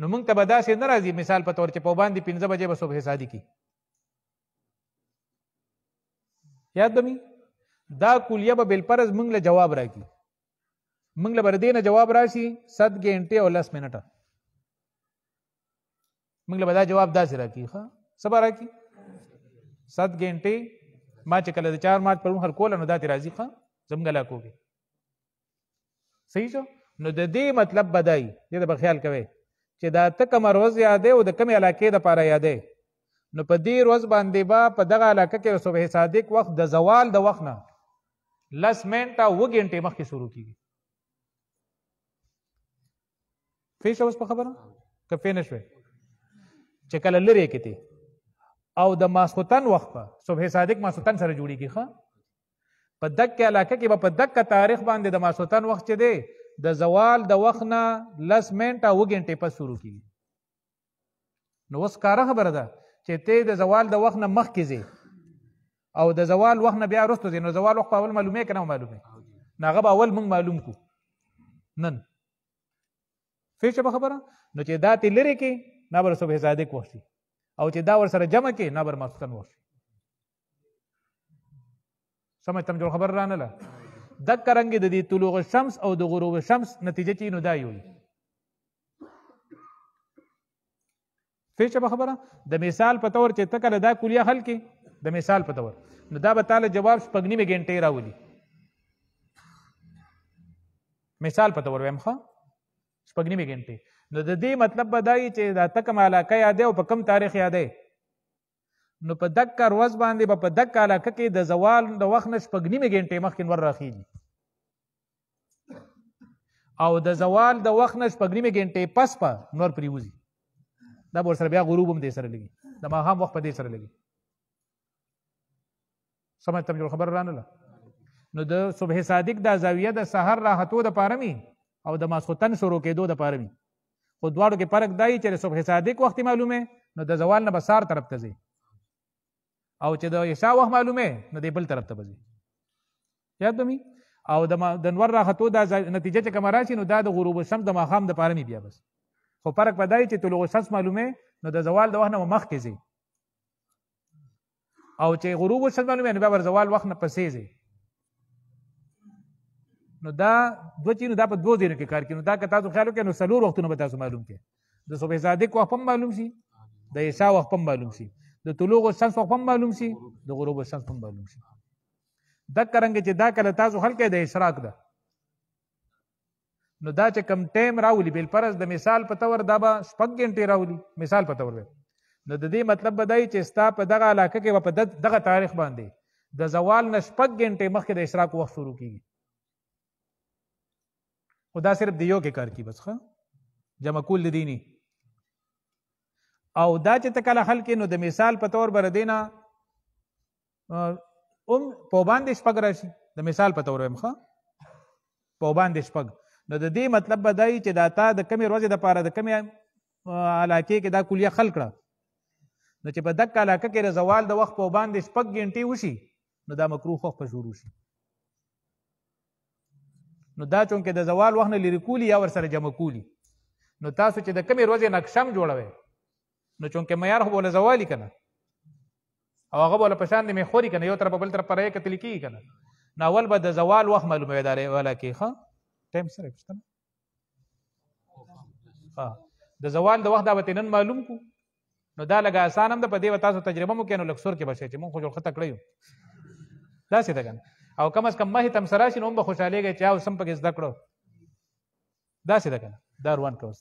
نو موږ ته به داسې نه راځي مثال په طور چې په باندې پنځه بجې به صبح صادق کی یاد به مي دا کلیه به بالفرض موږ له جواب راکړي، موږ له بردې نه جواب راشي سد ګنټې او لس منټه موږ له به دا جواب داسې راکړي ښه څه به راکړي سد ګنټې ما چې کله د چار مارچ پرون هر کوله نو داسې راځي ښه زموږ علاقو کې صحیح شو. نو د دې مطلب به دای دې ته به خیال کوئ چې دا ته کومه ورځ یادې او د کومې علاقې دپاره یادې نو په دې ورځ باندې به په دغه علاقه کې صبح صادق وخت د زوال د وخت نه لس منټه اوه ګنټې مخکې شروع کېږي. پوه شوې اوس په خبره که پوه نه شوې چې کله لرې کې او د ماسخوتن وخت به صبح صادق ماسخوتن سره جوړېږي ښه، په دک علاقه کې به په دکه تاریخ باندې د ماسخوتن وخت چې دی د زوال د وخت نه لس منټه اوه ګنټې پس شروع کېږي. نو اوس کاره خبره ده چې ته د زوال د وخت نه مخکې ځې او د زوال وخت نه بیا وروسته دي، نو زوال وخت په اول معلومه کنه معلومه نه غو اول مونږ معلوم کو نن فیش په خبره نو چې دا تی لری کې نابر صبح زاده کوشي او چې دا ور سره جمع کې نابر ماسکن وشي سمجھ تم جوړ خبر رانه لا د کرنګ د دې طلوع الشمس او د غروب الشمس نتیجه چې نو دا وي فیش په خبره د مثال په تور چې تکل دا کلیه حل کې د مثال په تور نو دا به تعالی جواب شپږ نیمې ګنټې راولي مثال په تور وایم ښه شپږ نیمې ګنټې نو د دې مطلب به دا وي چې دا ته کومه علاقه یادې او په کوم تاریخ یادې نو په دک روز باندې به په دک علاقه کې د زوال د وخت نه شپږ نیمې ګنټې مخکې ور راخیږي او د زوال د وخت نه شپږ نیمې ګنټې پس په نور پریوزي دا به ورسره بیا غروب هم دې سره لګي د ماښام وخت په دې سره لګي سمجھ تم جو خبر رانه له نو د صبح صادق دا زاویه د سحر راحتو د پارمی او د ماسختن شروع کېدو د پارمی خو دواړو کې فرق دای چې صبح صادق وخت معلومه نو د زوال نه بسار طرف ته ځي او چې د عشاء وخت معلومه نو د بل طرف ته ځي یاد دمی او د نور راحتو د نتیجه چې کوم راشي نو دا د غروب شمس د ماخام د پارمی بیا بس خو فرق پدای چې طلوع شمس معلومه نو د زوال د وخت نه مخ کې ځي او چې غروب شمس معلومه نو بیا ور زوال وخت نه پسې ځي نو دا دوه چینو دا په دوه ځینو کې کار کوي نو دا که تاسو خیال وکړئ نو څلور وختونه به تاسو معلوم کړئ د صبح صادق وخت هم معلوم شي د عشاء وخت هم معلوم شي د طلوع شمس وخت هم معلوم شي د غروب شمس هم معلوم شي دا څرنګه چې دا کله تاسو حل کړئ د اشراق ده نو دا چې کم ټایم راولي بل پرز د مثال په تور دا به شپږ ګنټې راولي مثال په تور نو د دې مطلب به دای چې ستا په دغه علاقه کې په دغه تاریخ باندې د زوال نه شپږ ګنټې مخکې د اشراق وخت شروع کیږي خو دا صرف د یو کې کار کوي بس ښه جمع کول د دې نه او دا چې ته کله حل کې نو د مثال په تور بر دې نه هم په باندې شپږ راشي د مثال په تور وایم ښه په باندې شپږ نو د دې مطلب به دای چې دا تا د کمې ورځې دپاره د کمې علاقې کې دا کلیه حل کړه نو چې په دک علاقه کې د زوال د وخت په باندې شپږ ګنټې وشي نو دا مکروه وخت په شروع شي نو دا چونکې د زوال وخت نه لرې کولي یا ورسره جمع کولي نو تاسو چې د کمې ورځې نقشم جوړوئ نو چونکې معیار خو به له زوالي که نه او هغه به له په شان د میخوري که نه یو طرف بل طرف په رایې کتلې کېږي که نه نو اول به د زوال وخت معلوموي د علاقې ښه ټایم سره پوښتنه د زوال د وخت دا به ترې نن معلوم کو نو دا لږه اسان هم ده په دې به تاسو تجربه مو کې نو لږ سور کې به شئ چې مونږ خو جوړ ښه تکړه یو داسې ده که نه او کم از کم مخې ته هم سره شي نو هم به خوشحالېږئ چې اوس هم پکې زده کړو داسې ده که نه دا روان کړه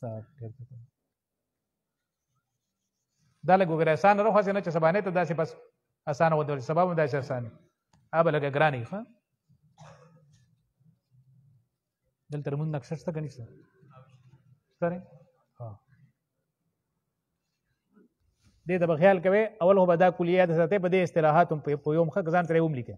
دا لږ وګورئ اسانه ده خو هسې نه چې سبانۍ ته داسې بس اسانه ودول سبا به هم داسې اسانه هغه به لږه ګرانه وي ښه دلته مونږ نقشه شته که نشته شته دې ته به خیال کوئ اول خو به دا کلیه یاده ساتئ په دې اصطلاحات هم پوهیږئ هم ښه که ځان سره یې وملیکئ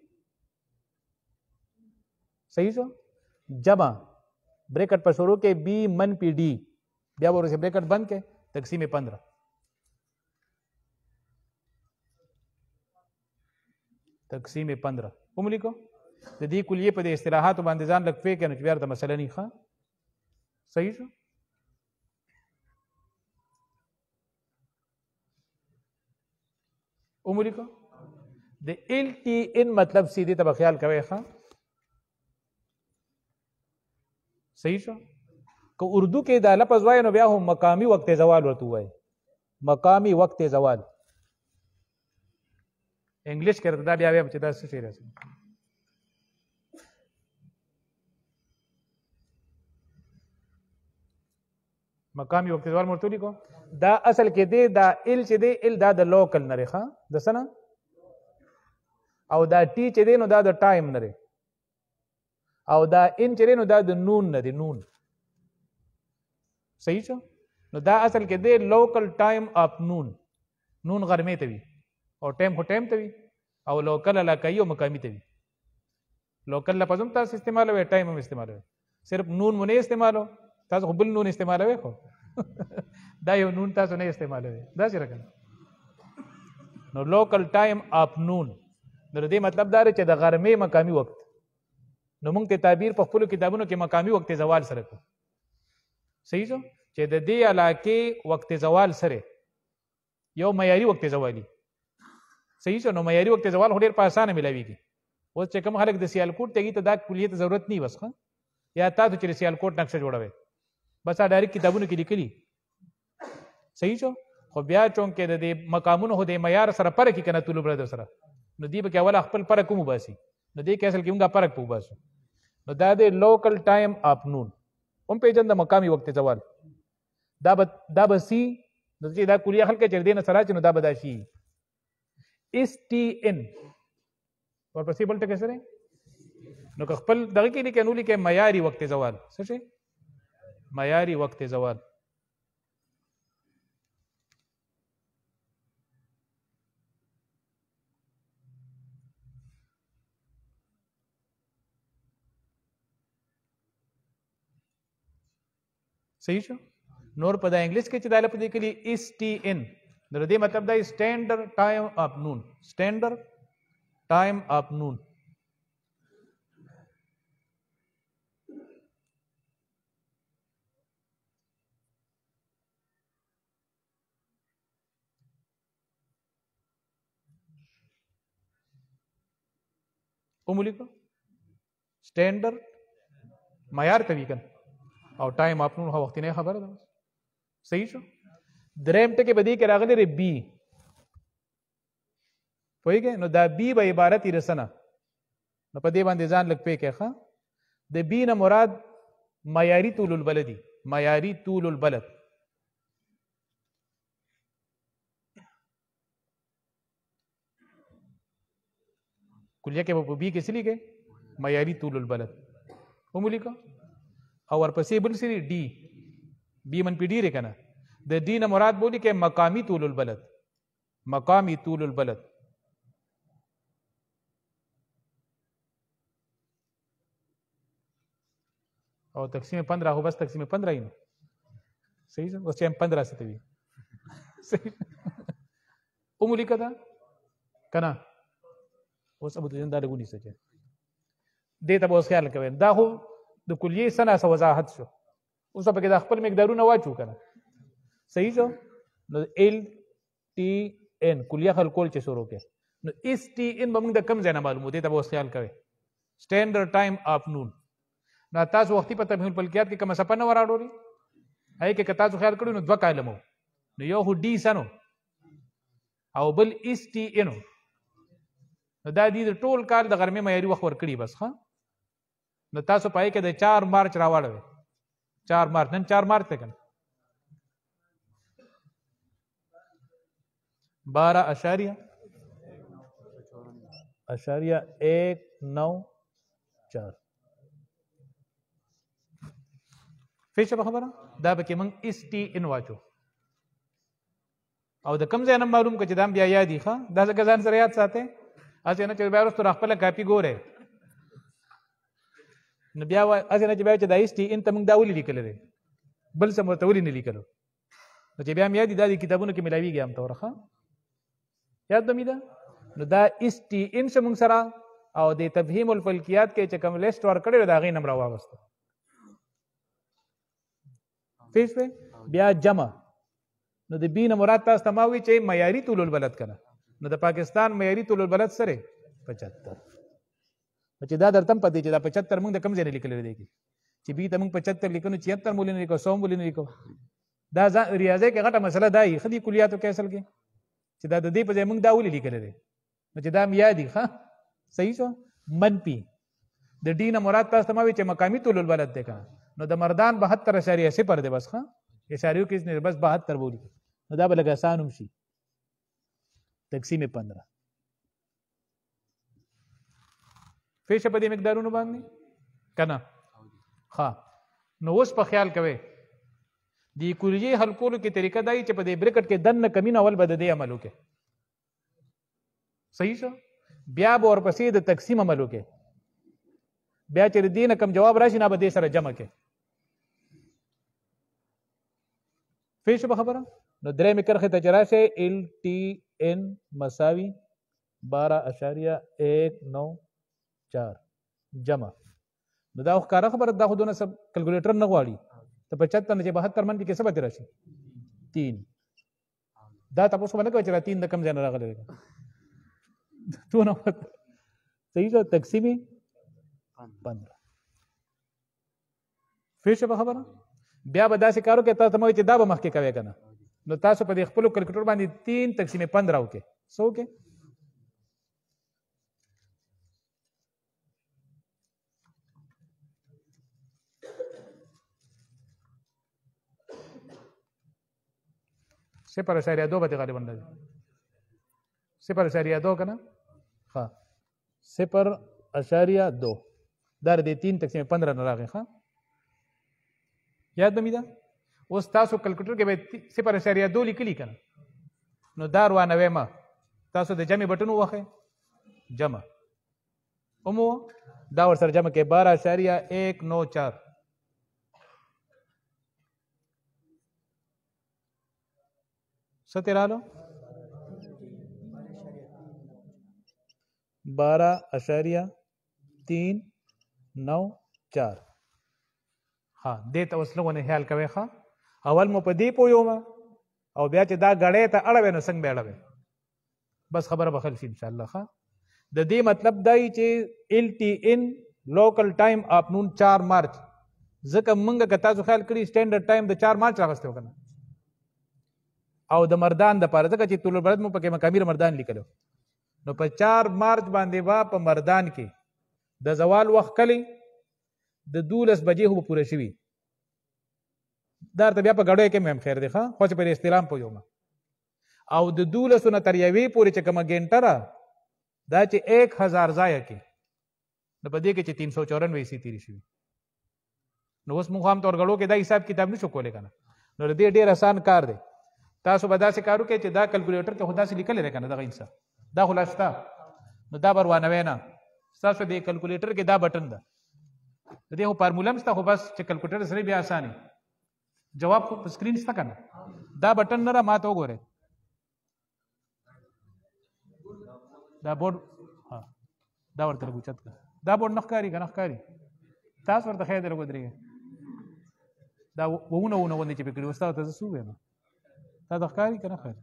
صحیح شو جمع بریکٹ پر شروع کے بی من پی ڈی بیا بور اسے بریکٹ بند کے تقسیم پندرہ تقسیم پندرہ کوم لیکو د دې کلیې په دې اصطلاحاتو باندې ځان لږ پوه کړئ نو چې بیا ورته مسله نه ښه صحیح شو عمری کو د ایل ٹی این مطلب سیدھے تب خیال کوئے خواہ صحیح شو کہ اردو کے دا لپس وائے نو بیا ہم مقامی وقت زوال ورتو وائے مقامی وقت زوال انگلیش کرتا دا بیا بیا بچے دا سشیر ہے مقامی وقت زوال مرتولی کو دا اصل کې دی دا ال چې دی ال دا د لوکل نه دی ښه د څه نه او دا ټي چې دی نو دا د ټایم نه دی او دا ان چره نو دا د نون نه دی نون صحیح شو. نو دا اصل کې دی لوکل ټایم اپ نون، نون غرمه ته وي او ټایم خو ټایم ته وي او لوکل علاقایي او مقامي ته وي. لوکل لفظ هم تاسو استعمالوئ، ټایم هم استعمالوئ، صرف نون مو نه استعمالو، تاسو خو بل نون استعمالوئ خو دا یو نون تاسو نه استعمالوئ داسې راکنه. نو لوکل ټایم اپ نون نو دې مطلب دا چې د غرمې مقامي وخت. نو موږ ته تعبیر په خپلو کتابونو کې مقامي وخت زوال سره کو صحیح شو، چې د دې علاقې وخت زوال سره یو معیاري وخت زوالي صحیح شو. نو معیاري وخت زوال خو ډېر په اسانه ملاویږي. اوس چې کوم خلک د سیالکوټ ته ځي ته دا کلیه ته ضرورت نه وس ښه، یا تاسو چې د سیالکوټ نقشه جوړوئ بس دا ډایرکټ کتابونو کې لیکلي صحیح شو. خو بیا چونکې د دې مقامونو خو د معیار سره فرق کې که نه طلوب رده سره، نو دې به کې اوله خپل فرق هم وباسي. نو دې کې اصل کې موږ دا فرق په وباسو. نو دا د لوکل ټایم اپ نون هم پیژند، مقامي وخت زوال دا به دا به سي نو چې دا کلیه خلک چې دې نه سره چې نو دا به دا شي اس ټي ان ورپسې بل ټکی سره. نو که خپل دغه کې لیکې نو لیکې معیاري وخت زوال څه شي، معیاري وخت زوال. صحیح شو. نور په دا انګلیس کې چې دا لپاره لیکلي اس ټي ان نو دې مطلب دا سټینډرډ ټایم اپ نون، سټینډرډ ټایم اپ نون. کوم لیکو سټینډرډ معیار ته ویکن او ټایم اپ نون هغه وخت نه خبره ده صحیح شو. دریم ټکی بدی کې راغلی ری بی پوهیږئ. نو دا بی به عبارت یې رسنه نو په دې باندې ځان لږ پې کې ښه. د بی نه مراد معیاري طول البلد دي، معیاري طول البلد. کلیه کې به په بی کې څه لیکئ، معیاري طول البلد هم ولیکه او ورپسې بل سری ډي، بي من پی ډي دی که نه، د ډي نه مراد بولي کې مقامي طول البلد، مقامي طول البلد. او تقسیم پندرہ خو بس تقسیم پندرہ ہی نو صحیح سم اس ٹائم پندرہ سے تبھی صحیح امو لکھا تھا کنا اس ابو تجن دا لگونی سچے دیتا با اس خیال کوئے دا خو د کلیه سنه سه وضاحت شو. اوس په کې د خپل مقدارونه واچو که نه صحیح شو. نو ال ټي ان کلیه خلکول چې شروع کړې نو اس ټي ان به موږ د کم ځای نه معلومو دې ته به اوس خیال کوئ سټینډرډ ټایم اپ نون. نو تاسو وختي په علم الفلکیات کې کومه څپه نه وه راوړلې هغې کې که تاسو خیال کړی نو دوه کالم وو، نو یو خو ډي سن او بل اس ټي ان. نو دا دې د ټول کال د غرمې معیاري وخت ورکړي بس ښه. نو تاسو پای کې د چار مارچ راوړوي، چار مارچ نن چار مارچ دی که نه بارہ اشاریہ اشاریہ ایک نو چار فیش په خبره دا به کې موږ اس ټي ان واچو او د کوم ځای نه معلوم کړه چې دا بیا یاد دي ښه. دا ځکه ځان سره یاد ساتئ هسې نه چې بیا وروسته را خپله کاپي ګورئ نو بیا وایي هسې نه چې بیا چې دا اس ټي ان ته موږ دا ولې لیکلی دی بل څه مو ورته ولې نه لیکلو، نو چې بیا هم یاد دي دا د کتابونو کې میلاویږي همته ور ښه یاد به مې ده. نو دا اس ټي ان څه موږ سره او د تفهیم الفلکیات کې چې کوم لیسټ ورکړی د هغې نه م راواغسته پوه شوې. بیا جمع نو د بي نه مراد تاسو ته ما ووایي چې معیاري طول البلد که نه نو د پاکستان معیاري طول البلد سره پچهتر چې دا درته هم پدې چې دا پچهتر موږ د کوم ځای نه لیکلی دی چې بي ته موږ پچهتر لیکو نو چهتر مو لیکو سو مو لیکو دا ریاضي کې غټه مسله دا یي ښه دي کلیاتو کې اصل کې چې دا د دې په ځای موږ دا ولې لیکلی دی نو چې دا هم یاد دي ښه صحیح شو. منفي د ډي نه مراد تاسو ته ما وایي چې مقامي طول البلد دی که نه نو د مردان بهتر اشاریه صفر دی بس ښه اشاریو کې بس بهتر به ولیکي نو دا به لږ اسان هم شي تقسیم پندرہ پیش په دې مقدارونو باندې کنه ها. نو اوس په خیال کوي د ایکولوژي حل کولو کې طریقه دای چې په دې بریکټ کې دن نه کمین اول بد دې عمل وکړي صحیح شو، بیا به ورپسې د تقسیم عمل وکړي، بیا چې دې نه کم جواب راشي نه به دې سره جمع کړي. فیش به خبره نو درې مې کرخه ته جراشه ال ٹی ان مساوی بارہ اشاریہ ایک نو چار جمع. نو دا ښکاره خبره دا خو دونه سب کلکولیټر نه غواړي، ته پچهتر نه چې بهتر من کې څه به راشي تین. دا تاسو باندې کوي چې تین د کم ځای نه راغلی تو نه صحیح ده تقسیمي پندرہ. فیش به خبره بیا به داسې کارو کې تاسو ته وایي چې دا به مخکې کوې که نه، نو تاسو په دې خپلو کلکولیټر باندې تین تقسیم پندرہ وکړئ. څه وکړئ؟ صفر اشاریہ دو به غالباً راځي، صفر اشاریہ دو که نه ښه، صفر اشاریہ دو دا د دې تین تقسیم پندرہ نه راغی ښه. یاد نمی ده اوس تاسو کلکولیټر کې به صفر اشاریہ دو لیکلي که نه، نو دا روانوئ مه، تاسو د جمع بټن ووهئ جمع هم ووه دا ورسره جمع کې بارہ اشاریہ ایک نو چار. څه ترې راغلو؟ بارہ اشاریہ تین نو چار. ها دې ته اوس لوګونه خیال کوئ ښه، اول مو په دې پوهېومه او بیا چې دا ګړۍ ته اړوې نو څنګه به اړوې، بس خبره به خلصي انشاءالله ښه. د دې مطلب دا چې ال ٹی ان لوکل ټایم آفنون چار مارچ، ځکه موږ که تاسو خیال کړي سټینډرډ ټایم د چار مارچ راغستی و که نه، او د مردان دپاره ځکه چې طول البلد مو پکې مقامي مردان لیکلی، نو په چار مارچ باندې به په مردان کې د زوال وخت کلی د دولس بجې خو به پوره شوي. دا درته بیا په ګډیو کې مهم خیر دی ښه، خو چې پرې اصطلاح پوه یم. او د دولسو نه تر یوې پورې چې کومه ګینټه ده دا چې ایک هزار ځایه کې نو په دې کې چې تین سو چورانوے ایسي تېرې شوي. نو اوس موږ هم تورګړو کې دا حساب کتاب نشو کولی که نه، نو د دې ډېر اسان کار دی. تاسو به داسې کار وکړئ چې دا کلکولیټر کې خو داسې لیکلی دی که نه دغه انسان دا خو لا شته، نو دا به روانوئ نه، ستاسو د کلکولیټر کې دا بټن ده د دې خو فارموله هم شته، خو بس چې کلکولیټر سره بیا اساني جواب خو په سکرین شته که نه. دا بټن نه را ما ته وګورئ دا بورډ دا ورته لږ اوچت کړه، دا بورډ نه ښکاري که نه ښکاري تاسو ورته ښایي دی لږ ودرېږئ، دا وونه وونه غوندې چې پرې کړي. اوس تا ورته زه څه ووایم تا ته ښکاري که نه ښکاري؟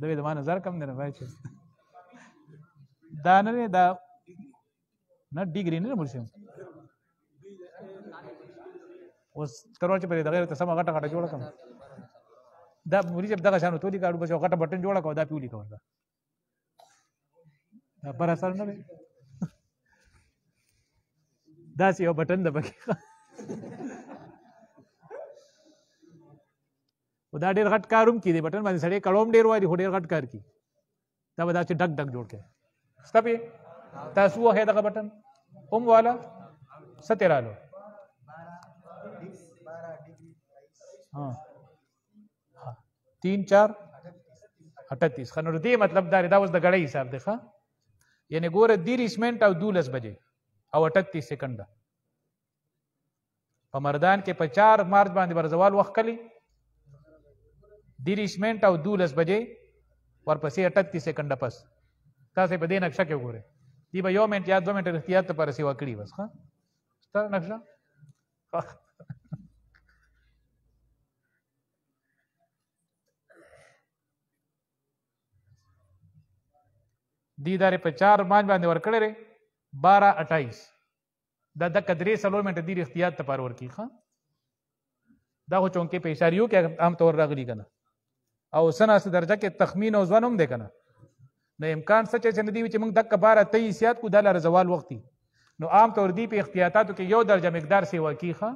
ده وایي د ما نظر کم دی نه باید چې دا نه دی دا نه ډیګري نه دی مړ شوی اوس ترور چې پرې دغه ته سمه غټه غټه جوړه کړم دا مولي صاحب دغه شانو تولي کاډو بس یو غټه بټن جوړه کړو دا پیولي کور ده دا پر اثر نه دی داسې یو بټن ده پکې خو دا ډېر غټ کار هم کي دی، بټن باندې سړی کړو هم ډېر وایي خو ډېر غټ کار کي دا به داسې ډک ډک جوړ کړي ستا پې تاسو ووهئ دغه بټن هم والا څه ترې رالو हाँ तीन चार अठतीस खन दी मतलब दार दा उस द गड़े हिसाब देखा यानी गोरे दी रिसमेंट और दूलस बजे और अठतीस सेकंड मरदान के पचार मार्च बांधे पर जवाल वक्त कली दी रिसमेंट और दूलस बजे और पसी अठतीस सेकंड पस का से बदे नक्शा क्यों गोरे दी भाई यो मिनट या दो मिनट इख्तियार तो पर सी वकड़ी बस हाँ नक्शा دی دارې په چار مانچ باندې ورکړی دی بارہ اٹھائیس دا د درې څلور منټه دیر اختیاط لپاره ورکړي ښه. دا خو چونکې په اشاریو کې عام طور راغلي که نه، او څه ناسته درجه کې تخمین او ځوان هم دی که نه، نو امکان څه چې نه دی وي چې موږ دکه بارہ تیئیس یاد کړو دا لاره زوال وخت نو عام طور دی په اختیاطاتو کې یو درجه مقدار سیوا کړي ښه.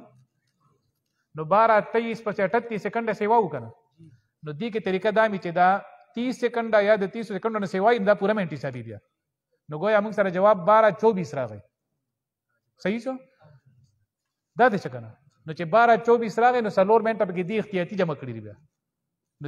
نو بارہ تیئیس پسې اٹھتیس سیکنډه سیوا وو که نه، نو دې کې طریقه دا مې چې دا تیس سیکنډ یا د تیسو سیکنډو نه سیوا دا پوره منټ حسابي بیا نو ګویا موږ سره جواب بارہ چوبیس راغی صحیح شو دا دې څنګه نو چې بارہ چوبیس راغی نو څلور منټه به کې دی اختیاطي جمع کړی بیا نو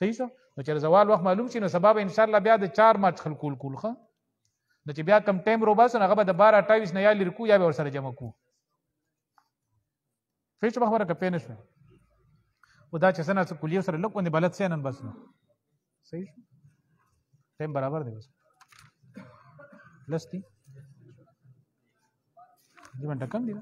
صحیح شو نو چې زوال وخت معلوم شي نو سبب ان شاء الله بیا د چار ماده خل کول کول خو نو چې بیا کم ټایم رو باسن هغه به د بارہ اٹھائیس نه یا لرکو یا به ور سره جمع کو فیچ به خبره کپې نشو ودا چې سنا څو کلیه سره لکو نه بلد سینن بس نو صحیح شو ټایم برابر دی بس لستی دې منټه کم دی